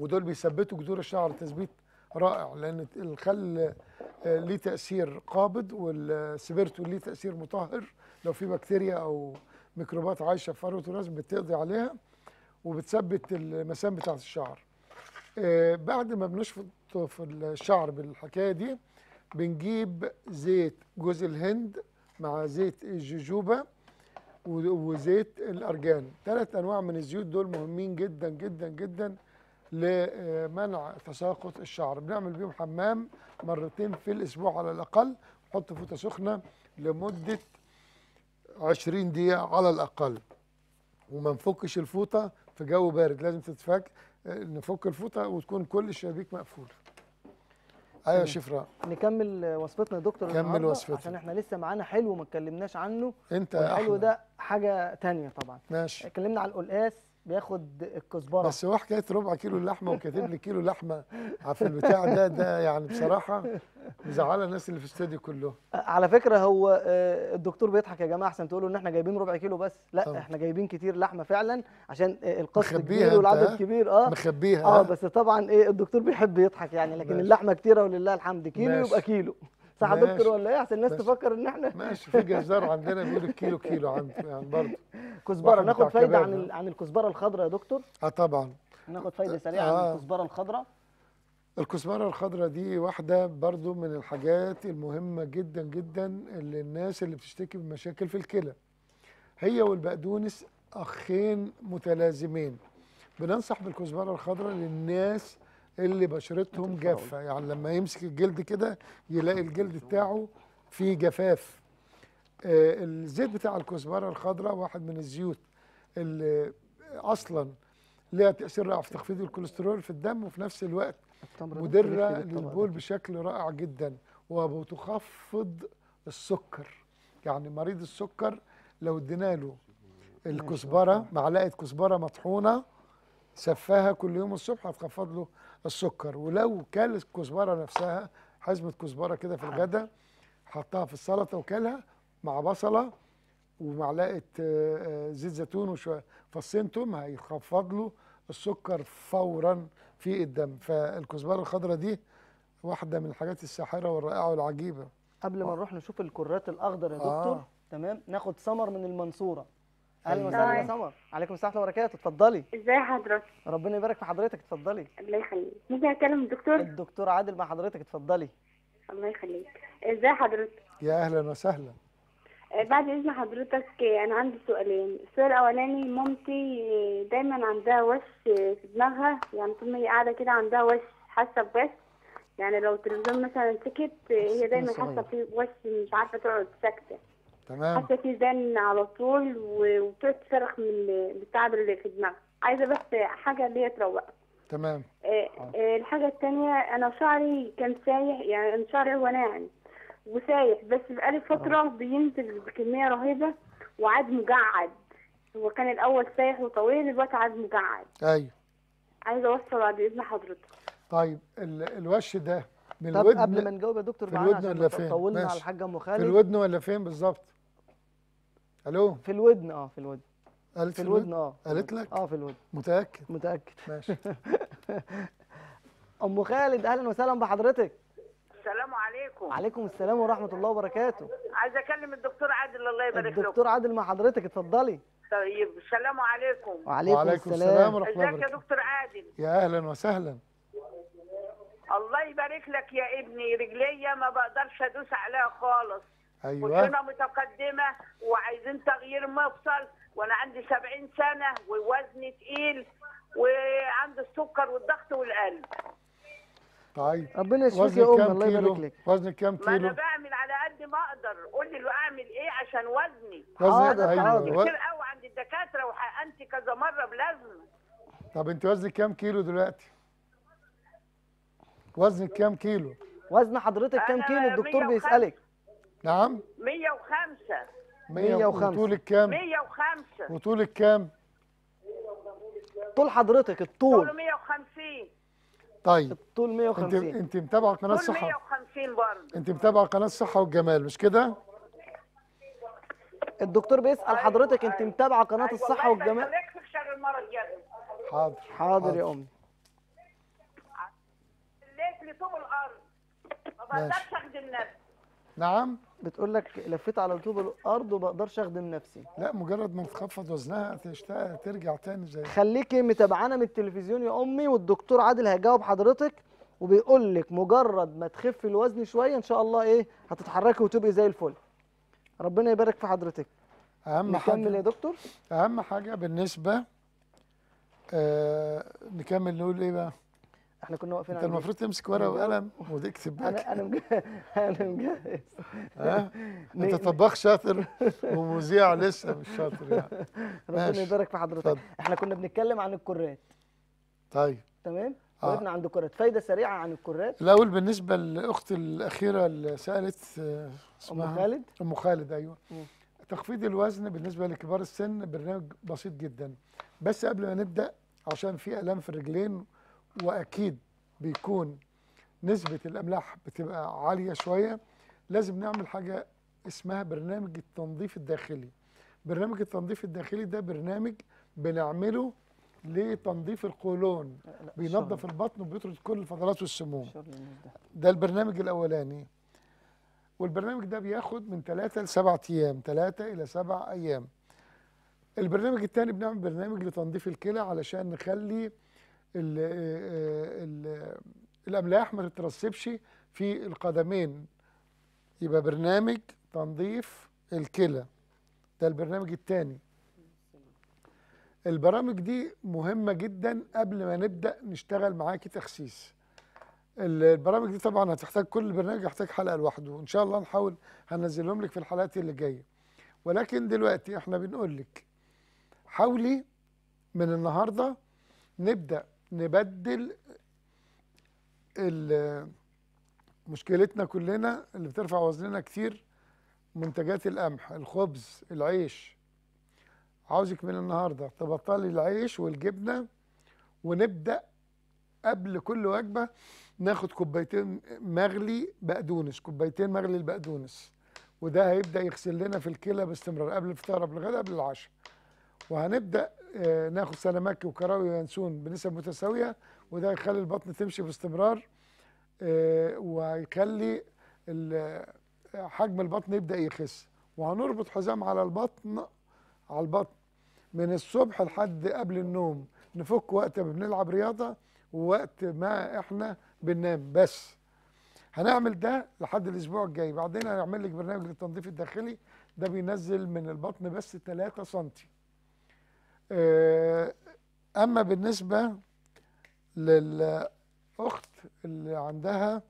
ودول بيثبتوا جذور الشعر تثبيت رائع، لان الخل ليه تاثير قابض والسبرتو ليه تاثير مطهر. لو في بكتيريا او ميكروبات عايشه في فروه الراس بتقضي عليها وبتثبت المسام بتاعه الشعر. بعد ما بنشطف الشعر بالحكايه دي بنجيب زيت جوز الهند مع زيت الجوجوبا وزيت الارجان، 3 انواع من الزيوت دول مهمين جدا جدا جدا لمنع تساقط الشعر. بنعمل بيهم حمام مرتين في الاسبوع على الاقل، نحط فوطه سخنه لمده 20 دقيقه على الاقل، وما نفكش الفوطه في جو بارد، لازم تتفك، نفك الفوطه وتكون كل الشبابيك مقفوله. ايوه يا شفراء، نكمل وصفتنا يا دكتور، نكمل وصفتنا عشان احنا لسه معانا حلو ما اتكلمناش عنه. انت الحلو ده حاجه ثانيه طبعا. ماشي، اتكلمنا على القلقاس بياخد الكزبره، بس هو حكايه ربع كيلو اللحمه وكاتب لي كيلو لحمه في البتاع ده يعني بصراحه مزعله الناس اللي في الاستوديو كله. على فكره هو الدكتور بيضحك يا جماعه، احسن تقولوا ان احنا جايبين ربع كيلو بس، لا طبعا. احنا جايبين كتير لحمه فعلا عشان القص كبير والعدد كبير. مخبيها. بس طبعا الدكتور بيحب يضحك يعني، لكن ماشي. اللحمه كتيره ولله الحمد، كيلو ماشي. يبقى كيلو صح يا دكتور ولا ايه؟ عشان الناس تفكر ان احنا ماشي. في جزار عندنا بيقول الكيلو كيلو عند يعني برضه كزبره. ناخد فايده عن الكزبره الخضراء يا دكتور؟ طبعا ناخد فايده سريعه عن الكزبره الخضراء. الكزبره الخضراء دي واحده برضه من الحاجات المهمه جدا جدا للناس اللي بتشتكي من مشاكل في الكلى. هي والبقدونس اخين متلازمين. بننصح بالكزبره الخضراء للناس اللي بشرتهم جافه، يعني لما يمسك الجلد كده يلاقي الجلد بتاعه فيه جفاف. الزيت بتاع الكزبره الخضراء واحد من الزيوت اللي اصلا لها تاثير رائع في تخفيض الكوليسترول في الدم، وفي نفس الوقت مدره للبول بشكل رائع جدا، وبتخفض السكر. يعني مريض السكر لو ادينا له الكزبره، معلقه كزبره مطحونه سفاها كل يوم الصبح، هتخفض له السكر. ولو كل الكزبره نفسها، حزمه كزبره كده في الغداء، حطها في السلطه وكلها مع بصله ومعلقه زيت زيتون وفصين توم، هيخفض له السكر فورا في الدم. فالكزبره الخضراء دي واحده من الحاجات الساحره والرائعه والعجيبه. قبل ما نروح نشوف الكرات الاخضر يا دكتور، تمام، ناخد سمر من المنصوره. اهلا وسهلا يا سمر. عليكم السلام ورحمه الله وبركاته، اتفضلي. ازي حضرتك؟ ربنا يبارك في حضرتك، اتفضلي. الله يخليك. مين اللي هيكلم الدكتور؟ الدكتور عادل مع حضرتك، اتفضلي. الله يخليك. ازاي حضرتك؟ يا اهلا وسهلا. بعد اذن حضرتك انا عندي سؤالين. السؤال الاولاني، مامتي دايما عندها وش في دماغها، يعني طول ما هي قاعده كده عندها وش، حاسه بوش، يعني لو التلفزيون مثلا سكت هي دايما حاسه فيه وش، مش عارفه تقعد ساكته. تمام. حاسه فيه زن على طول وبتقعد تصرخ من التعب اللي في دماغها، عايزه بس حاجه اللي هي تروقها. تمام. الحاجه الثانيه، انا شعري كان سايح، يعني انا شعري هو ناعم وسايح، بس بقالي فتره بينزل بكميه رهيبه وعاد مجعد. هو كان الاول سايح وطويل، دلوقتي عاد مجعد. ايوه. عايزه اوصل بعد اذن حضرتك. طيب الوش ده من الودن؟ طب قبل ما نجاوب يا دكتور معانا عشان طولنا على الحاجه ام خالد. في الودن ولا فين بالظبط؟ الو؟ في الودن. اه في الودن. قالت في الودن. اه قالت لك؟ اه في الودن. متاكد؟ متاكد. ماشي. ام خالد اهلا وسهلا بحضرتك. السلام عليكم. وعليكم السلام ورحمه الله وبركاته. عايزه اكلم الدكتور عادل الله يبارك له. الدكتور عادل مع حضرتك، اتفضلي. طيب السلام عليكم. وعليكم السلام ورحمه الله وبركاته. ازيك يا دكتور عادل؟ يا اهلا وسهلا. الله يبارك لك يا ابني. رجليا ما بقدرش ادوس عليها خالص. ايوه. وشنا متقدمه وعايزين تغيير مفصل، وانا عندي 70 سنه ووزني تقيل وعندي السكر والضغط والقلب. طيب ربنا يشفيك يا ام الله يبارك لك. وزنك كام كيلو؟ ما انا بعمل على قد ما اقدر، قول لي اعمل ايه عشان وزني. حاضر. كتير قوي عند الدكاتره وحقنت كذا مره بلازمه. طب انت وزنك كام كيلو دلوقتي؟ وزنك كام كيلو؟ وزن حضرتك كام كيلو؟ الدكتور بيسألك. نعم؟ 105. 105. وطولك كام؟ 105. وطولك كام؟ طول حضرتك الطول. طول 150. طيب الطول 150. انت متابعة قناة الصحة؟ 150 برضه. انت متابعة قناة الصحة والجمال مش كده؟ الدكتور بيسأل حضرتك انت متابعة قناة الصحة والجمال؟ الله يخليك في شر المرض الجاي. حاضر. حاضر يا امي. لطوب الارض ما بقدرش اخدم نفسي. نعم بتقول لك لفيت على طوب الارض وما بقدرش اخدم نفسي. لا مجرد ما تخفض وزنها هتشتاق ترجع تاني زي خليكي متابعانا من التلفزيون يا امي، والدكتور عادل هيجاوب حضرتك وبيقول لك مجرد ما تخف الوزن شويه ان شاء الله ايه هتتحركي وتبقي زي الفل. ربنا يبارك في حضرتك. اهم حاجه نكمل يا دكتور. اهم حاجه بالنسبه نكمل نقول ايه بقى؟ احنا كنا واقفين على انت المفروض تمسك ورقه وقلم وتكتب بقى. انا مجهز. انا مجهز. ها انت طباخ شاطر ومذيع لسه مش شاطر يعني. ربنا يبارك في حضرتك. طب. احنا كنا بنتكلم عن الكرات. طيب تمام. وقفنا عند الكرات. فايده سريعه عن الكرات الاول بالنسبه لاختي الاخيره اللي سالت اسمها ام خالد. ام خالد ايوه. تخفيض الوزن بالنسبه لكبار السن برنامج بسيط جدا، بس قبل ما نبدا عشان في الام في الرجلين واكيد بيكون نسبه الاملاح بتبقى عاليه شويه، لازم نعمل حاجه اسمها برنامج التنظيف الداخلي. برنامج التنظيف الداخلي ده برنامج بنعمله لتنظيف القولون، بينظف البطن وبيطرد كل الفضلات والسموم. ده البرنامج الاولاني، والبرنامج ده بياخد من 3 ل 7 ايام، 3 إلى 7 ايام. البرنامج الثاني بنعمل برنامج لتنظيف الكلى علشان نخلي الأملاح ما تترسبش في القدمين، يبقى برنامج تنظيف الكلى ده البرنامج الثاني. البرامج دي مهمة جدا قبل ما نبدأ نشتغل معاكي تخسيس. البرامج دي طبعا هتحتاج، كل برنامج هيحتاج حلقة لوحده، وإن شاء الله نحاول هنزلهم لك في الحلقات اللي جاية. ولكن دلوقتي احنا بنقول لك حاولي من النهارده نبدأ نبدل مشكلتنا كلنا اللي بترفع وزننا كتير، منتجات القمح، الخبز، العيش. عاوزك من النهارده تبطلي العيش والجبنه، ونبدأ قبل كل وجبه ناخد كوبايتين مغلي بقدونس، كوبايتين مغلي البقدونس، وده هيبدأ يغسل لنا في الكلى باستمرار قبل الفطار قبل الغداء قبل العشاء. وهنبدأ ناخد سلامكي وكراوي وينسون بنسب متساويه، وده هيخلي البطن تمشي باستمرار، وهيخلي حجم البطن يبدا يخس. وهنربط حزام على البطن من الصبح لحد قبل النوم، نفك وقت ما بنلعب رياضه ووقت ما احنا بننام. بس هنعمل ده لحد الاسبوع الجاي. بعدين هنعمل لك برنامج للتنظيف الداخلي، ده بينزل من البطن بس 3 سم. اما بالنسبه للاخت اللي عندها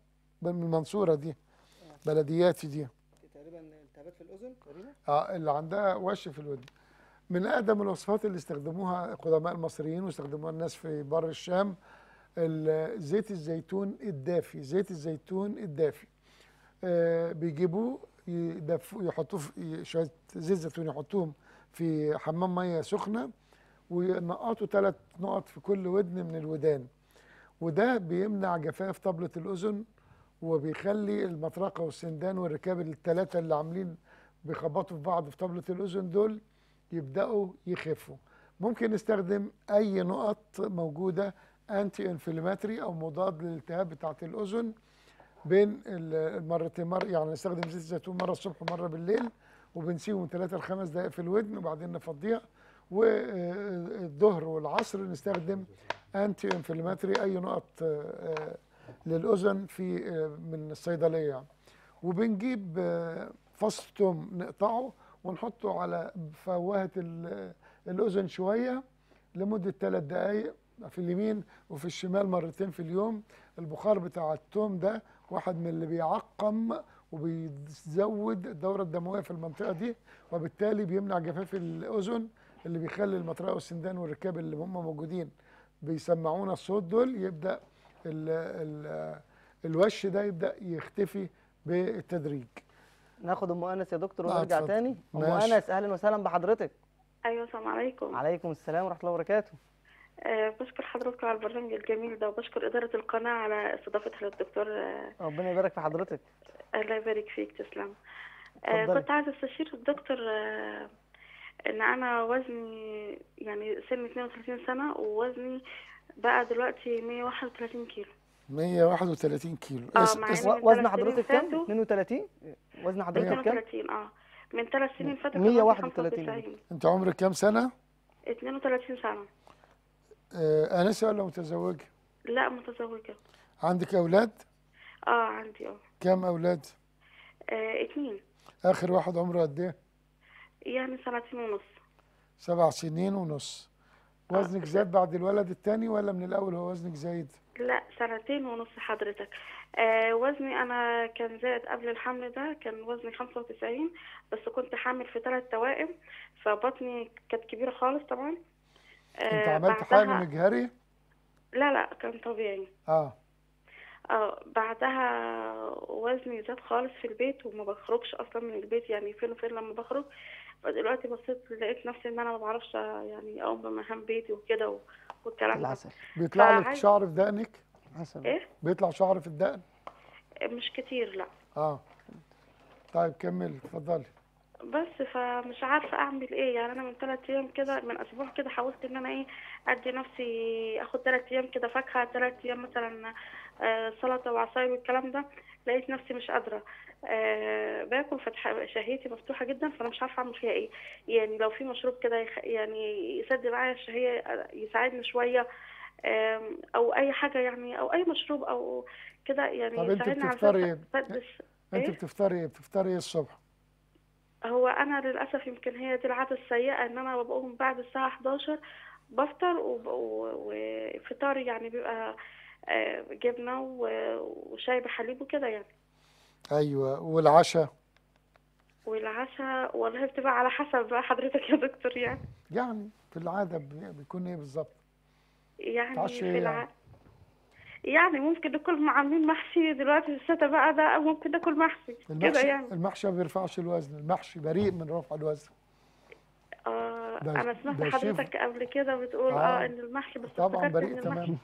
من المنصوره دي بلدياتي دي تقريبا التهابات في الاذن تقريبا اللي عندها وش في الودن، من اقدم الوصفات اللي استخدموها قدماء المصريين واستخدموها الناس في بر الشام زيت الزيتون الدافي. زيت الزيتون الدافي بيجيبوه يدفوه، يحطوه في شويه زيت زيتون، يحطوهم في حمام ميه سخنه وينقطوا 3 نقط في كل ودن من الودان، وده بيمنع جفاف طبلة الأذن وبيخلي المطرقة والسندان والركاب الثلاثة اللي عاملين بيخبطوا في بعض في طبلة الأذن دول يبدأوا يخفوا. ممكن نستخدم أي نقط موجودة أنتي إنفلاماتري أو مضاد للالتهاب بتاعة الأذن بين المرتين، يعني نستخدم زيت الزيتون مرة الصبح ومرة بالليل، وبنسيبه من 3 ل5 دقائق في الودن وبعدين نفضيها، والظهر والعصر نستخدم انتي انفلاماتري اي نقط للاذن في من الصيدليه يعني. وبنجيب فص توم نقطعه ونحطه على فوهه الاذن شويه لمده 3 دقائق في اليمين وفي الشمال مرتين في اليوم. البخار بتاع التوم ده واحد من اللي بيعقم وبيزود الدوره الدمويه في المنطقه دي، وبالتالي بيمنع جفاف الاذن اللي بيخلي المطرقه والسندان والركاب اللي هم موجودين بيسمعونا الصوت دول يبدا الوش ده يبدا يختفي بالتدريج. ناخد ام انس يا دكتور ونرجع تاني. ام انس اهلا وسهلا بحضرتك. ايوه السلام عليكم. وعليكم السلام ورحمه الله وبركاته. بشكر حضرتك على البرنامج الجميل ده، وبشكر اداره القناه على استضافتها للدكتور. ربنا يبارك في حضرتك. الله يبارك فيك تسلم. كنت عايزه استشير الدكتور ان انا وزني يعني سن 32 سنه ووزني بقى دلوقتي 131 كيلو. 131 كيلو وزن حضرتك كام؟ 32؟ وزن حضرتك كام؟ 32 من 3 سنين فاتوا 131. انت عمرك كام سنه؟ 32 سنه. انسه ولا متزوجه؟ لا متزوجه. عندك اولاد؟ عندي. كام اولاد؟ 2. اخر واحد عمره قد ايه؟ يعني 7 سنين ونص. 7 سنين ونص. وزنك زاد بعد الولد الثاني ولا من الاول هو وزنك زايد؟ لا 2.5 سنين حضرتك. وزني انا كان زائد قبل الحمل ده، كان وزني 95 بس كنت حامل في 3 توائم، فبطني كانت كبيره خالص طبعا. انت عملت حمل مجهري؟ لا لا كان طبيعي. بعدها وزني زاد خالص في البيت وما بخرجش اصلا من البيت، يعني فين وفين لما بخرج. دلوقتي بصيت لقيت نفسي ان انا ما بعرفش يعني اقوم بمهام بيتي وكده والكلام ده. بيطلع لك شعر في دقنك؟ ايه؟ بيطلع شعر في الدقن؟ مش كتير لا. طيب كملي اتفضلي. بس فمش عارفه اعمل ايه، يعني انا من 3 ايام كده، من اسبوع كده حاولت ان انا ادي نفسي اخد 3 ايام كده فاكهه، 3 ايام مثلا سلطه وعصاير والكلام ده، لقيت نفسي مش قادره. باكل فتحه شهيتي مفتوحه جدا، فانا مش عارفه اعمل فيها ايه. يعني لو في مشروب كده يعني يسد معايا الشهيه يساعدني شويه، او اي حاجه يعني، او اي مشروب او كده يعني. طب انت بتفطري ايه؟ بتفطري الصبح؟ هو انا للاسف يمكن هي دي العاده السيئه، ان انا بقوم بعد الساعه 11 بفطر، وفطاري يعني بيبقى جبنه وشاي بحليب وكده يعني. ايوه والعشاء؟ والعشاء والله بتبقى على حسب بقى حضرتك يا دكتور يعني. يعني في العاده بيكون ايه بالظبط؟ يعني في العاده يعني ممكن ناكل عاملين محشي دلوقتي في الشتاء بقى ده، او ممكن ناكل محشي كده يعني. المحشي ما بيرفعش الوزن، المحشي بريء من رفع الوزن. انا سمعت حضرتك قبل كده بتقول ان المحشي بس طبعا بريء تماما.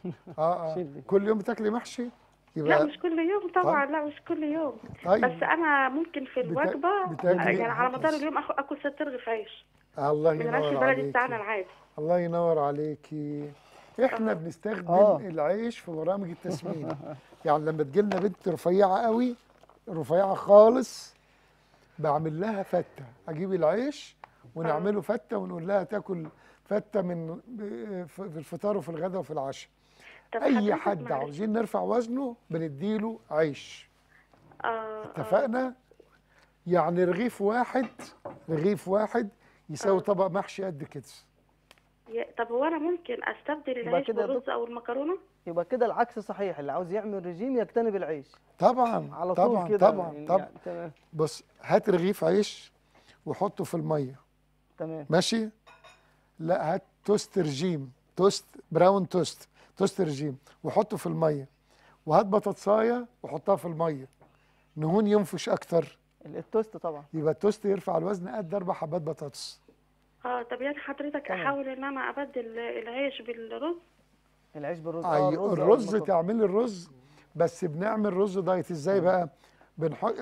كل يوم بتاكلي محشي؟ لا مش كل يوم طبعا. لا مش كل يوم. طيب. بس انا ممكن في الوجبه يعني على مدار اليوم اكل 6 رغيف عيش. الله ينور عليكي. العيش البلدي بتاعنا العادي. الله ينور عليكي. احنا بنستخدم العيش في برامج التسمين. يعني لما تجيلنا بنت رفيعه قوي، رفيعه خالص، بعمل لها فته، اجيب العيش ونعمله فته ونقول لها تاكل فته من في الفطار وفي الغداء وفي العشاء. اي حد عاوزين نرفع وزنه بنديله عيش. اتفقنا؟ يعني رغيف واحد يساوي طبق محشي قد كده. طب هو انا ممكن استبدل العيش بالرز او المكرونه؟ يبقى كده العكس صحيح، اللي عاوز يعمل رجيم يجتنب العيش. طبعا على طول طبعا كده طبعا يعني طبعا يعني. بص، هات رغيف عيش وحطه في الميه. تمام ماشي. لا هات توست رجيم، توست براون توست، توست رجيم وحطه في الميه، وهات بطاطسايه وحطها في الميه. نهون ينفش اكتر التوست طبعا، يبقى التوست يرفع الوزن قد 4 حبات بطاطس. طب يعني حضرتك احاول ان انا ابدل العيش بالرز؟ العيش بالرز الرز تعملي الرز، بس بنعمل رز دايت ازاي بقى؟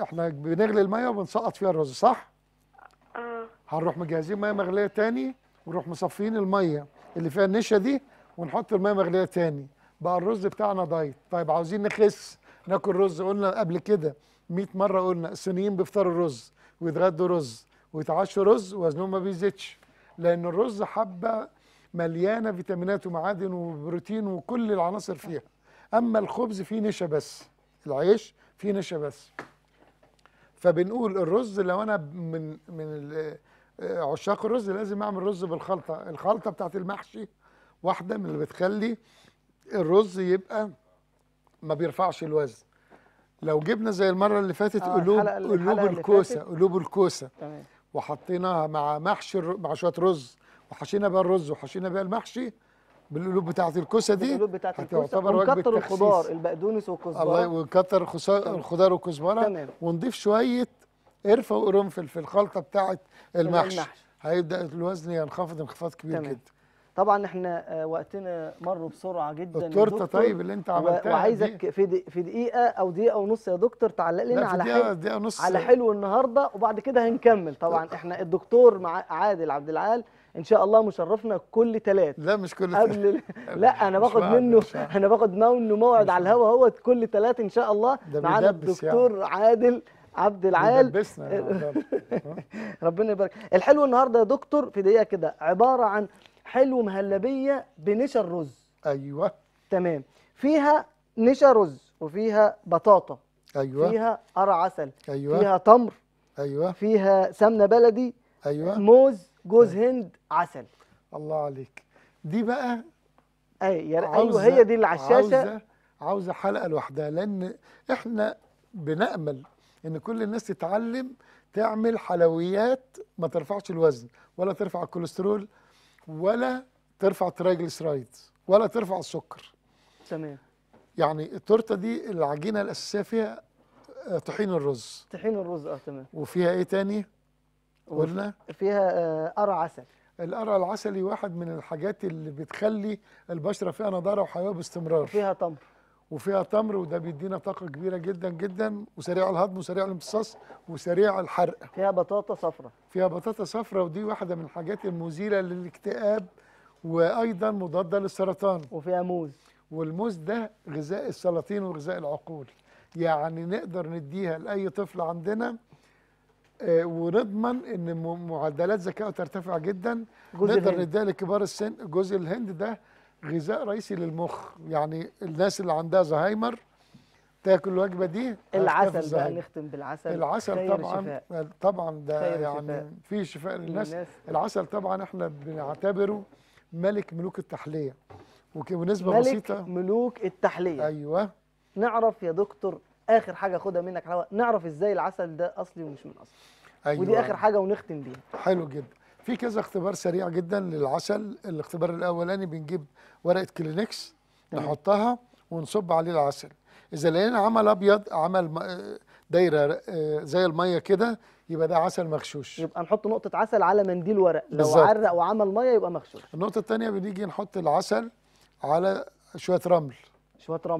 احنا بنغلي الميه وبنسقط فيها الرز، صح؟ هنروح مجهزين ميه مغليه تاني، ونروح مصفيين الميه اللي فيها النشا دي، ونحط الميه مغليه تاني، بقى الرز بتاعنا دايت. طيب عاوزين نخس ناكل رز، قلنا قبل كده 100 مره، قلنا الصينيين بيفطروا الرز ويتغدوا رز ويتعشوا رز ووزنهم ما بيزيدش، لأن الرز حبة مليانة فيتامينات ومعادن وبروتين وكل العناصر فيها. أما الخبز فيه نشا بس، العيش فيه نشا بس. فبنقول الرز لو أنا من عشاق الرز لازم أعمل رز بالخلطة، الخلطة بتاعت المحشي واحدة من اللي بتخلي الرز يبقى ما بيرفعش الوزن. لو جبنا زي المرة اللي فاتت قلوب الكوسة تمام، وحطيناها مع محشي مع شويه رز، وحشينا بقى الرز وحشينا بقى المحشي بالقلوب بتاعه الكوسه دي، هتعتبر وجبه تخسيس. ونكتر الخضار البقدونس والكزبره، الله، ونكتر الخضار والكزبره، ونضيف شويه قرفه وقرنفل في الخلطه بتاعه المحشي، هيبدا الوزن ينخفض انخفاض كبير جدا. طبعا احنا وقتنا مر بسرعه جدا. التورته طيب اللي انت عملتها، وعايزك في دقيقه او دقيقه ونص يا دكتور تعلق لنا على حلو النهارده، وبعد كده هنكمل. طبعا احنا الدكتور مع عادل عبد العال ان شاء الله مشرفنا كل 3. لا مش كل 3 لا انا باخد منه، انا باخد منه موعد على الهوا اهوت كل 3 ان شاء الله. معانا الدكتور يعني عادل عبد العال ربنا يبارك. الحلو النهارده يا دكتور في دقيقه كده عباره عن حلو مهلبيه بنشا الرز. ايوه تمام، فيها نشا رز وفيها بطاطا. ايوه، فيها قرع عسل. ايوه، فيها تمر. ايوه، فيها سمنه بلدي. ايوه، موز، جوز هند، عسل. الله عليك، دي بقى ايوه هي دي اللي على الشاشه. عاوزه حلقه لوحدها، لان احنا بنأمل ان كل الناس تتعلم تعمل حلويات ما ترفعش الوزن، ولا ترفع الكوليسترول، ولا ترفع الترايجلسرايدز، ولا ترفع السكر. تمام. يعني التورته دي العجينه الاساسيه فيها طحين الرز. طحين الرز تمام. وفيها ايه تاني؟ قلنا فيها قرع عسل. القرع العسلي واحد من الحاجات اللي بتخلي البشره فيها نضاره وحيويه باستمرار. فيها تمر. وفيها تمر، وده بيدينا طاقه كبيره جدا جدا، وسريع الهضم وسريع الامتصاص وسريع الحرق. فيها بطاطا صفراء. فيها بطاطا صفراء، ودي واحده من الحاجات المزيله للاكتئاب، وايضا مضاده للسرطان. وفيها موز، والموز ده غذاء السلاطين وغذاء العقول، يعني نقدر نديها لاي طفل عندنا ونضمن ان معدلات ذكائه ترتفع جدا. نقدر نديها لكبار السن. جوز الهند ده غذاء رئيسي للمخ، يعني الناس اللي عندها زهايمر تاكل الوجبه دي. العسل بقى، نختم بالعسل. العسل طبعا طبعا ده يعني فيه شفاء للناس. العسل طبعا احنا بنعتبره ملك ملوك التحليه، وبنسبه بسيطه ملك ملوك التحليه. ايوه، نعرف يا دكتور اخر حاجه خدها منك حلوة. نعرف ازاي العسل ده اصلي ومش من اصل. أيوة، ودي اخر حاجه ونختم بيها. حلو جدا. في كذا اختبار سريع جدا للعسل. الاختبار الاولاني بنجيب ورقه كلينكس نحطها ونصب عليه العسل، اذا لقينا عمل ابيض، عمل دايره زي الميه كده، يبقى ده عسل مغشوش، يبقى نحط نقطه عسل على منديل ورق. لو بالزبط عرق وعمل ميه يبقى مغشوش. النقطه الثانيه بنيجي نحط العسل على شويه رمل،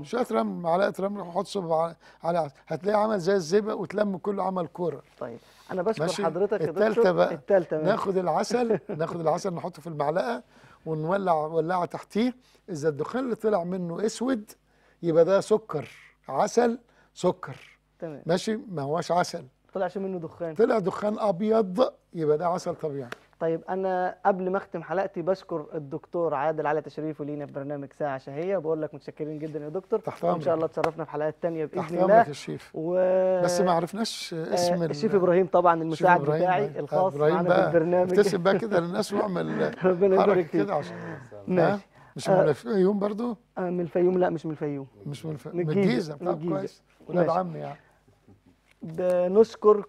شويه رمل، معلقه رمل، ونحط صبع على عسل، هتلاقيه عمل زي الزبق وتلم كله عمل كوره. طيب انا بشكر حضرتك يا دكتور. التالتة بقى، ناخد العسل نحطه في المعلقه ونولع ولاعه تحتيه، اذا الدخان اللي طلع منه اسود يبقى ده سكر، عسل سكر. تمام ماشي، ما هوش عسل، طلع منه دخان، طلع دخان ابيض يبقى ده عسل طبيعي. طيب أنا قبل ما أختم حلقتي بشكر الدكتور عادل على تشريفه لينا في برنامج ساعة شهية، بقول لك متشكرين جدا يا دكتور، وإن شاء الله تشرفنا في حلقات تانية بإذن الله. تحت أمرك يا شيف. بس ما عرفناش اسم الشيف إبراهيم طبعا المساعد بتاعي الخاص معانا في البرنامج. ابتسم بقى كده للناس واعمل حركة كده عشان ماشي. مش من الفيوم برضه؟ من الفيوم، لا مش من الفيوم، مش من الفيوم، من الجيزة. طب كويس، ولاد عمي يعني. بنشكر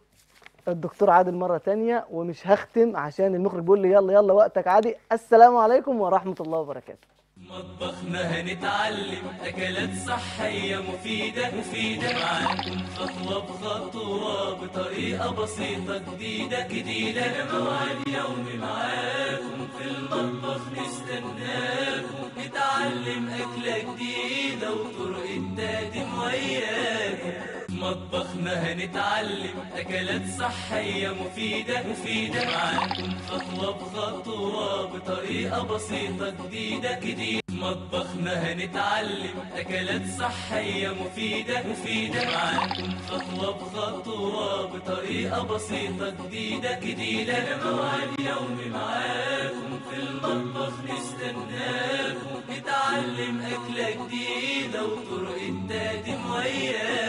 الدكتور عادل مرة تانية، ومش هختم عشان المخرج بيقول لي يلا يلا وقتك عادي. السلام عليكم ورحمة الله وبركاته. مطبخنا هنتعلم أكلات صحية مفيدة معاكم خطوة بخطوة بطريقة بسيطة جديدة موعد اليوم معاكم في المطبخ نستناكم نتعلم أكلة جديدة وطرق التقديم وياكم. مطبخنا هنتعلم أكلات صحية مفيدة معاكم خطوة بخطوة بطريقة بسيطة جديدة. مطبخنا هنتعلم أكلات صحية مفيدة معاكم خطوة بخطوة بطريقة بسيطة جديدة موعد يومي معاكم في المطبخ نستناكم نتعلم أكلة جديدة وطرق التقديم وياكم.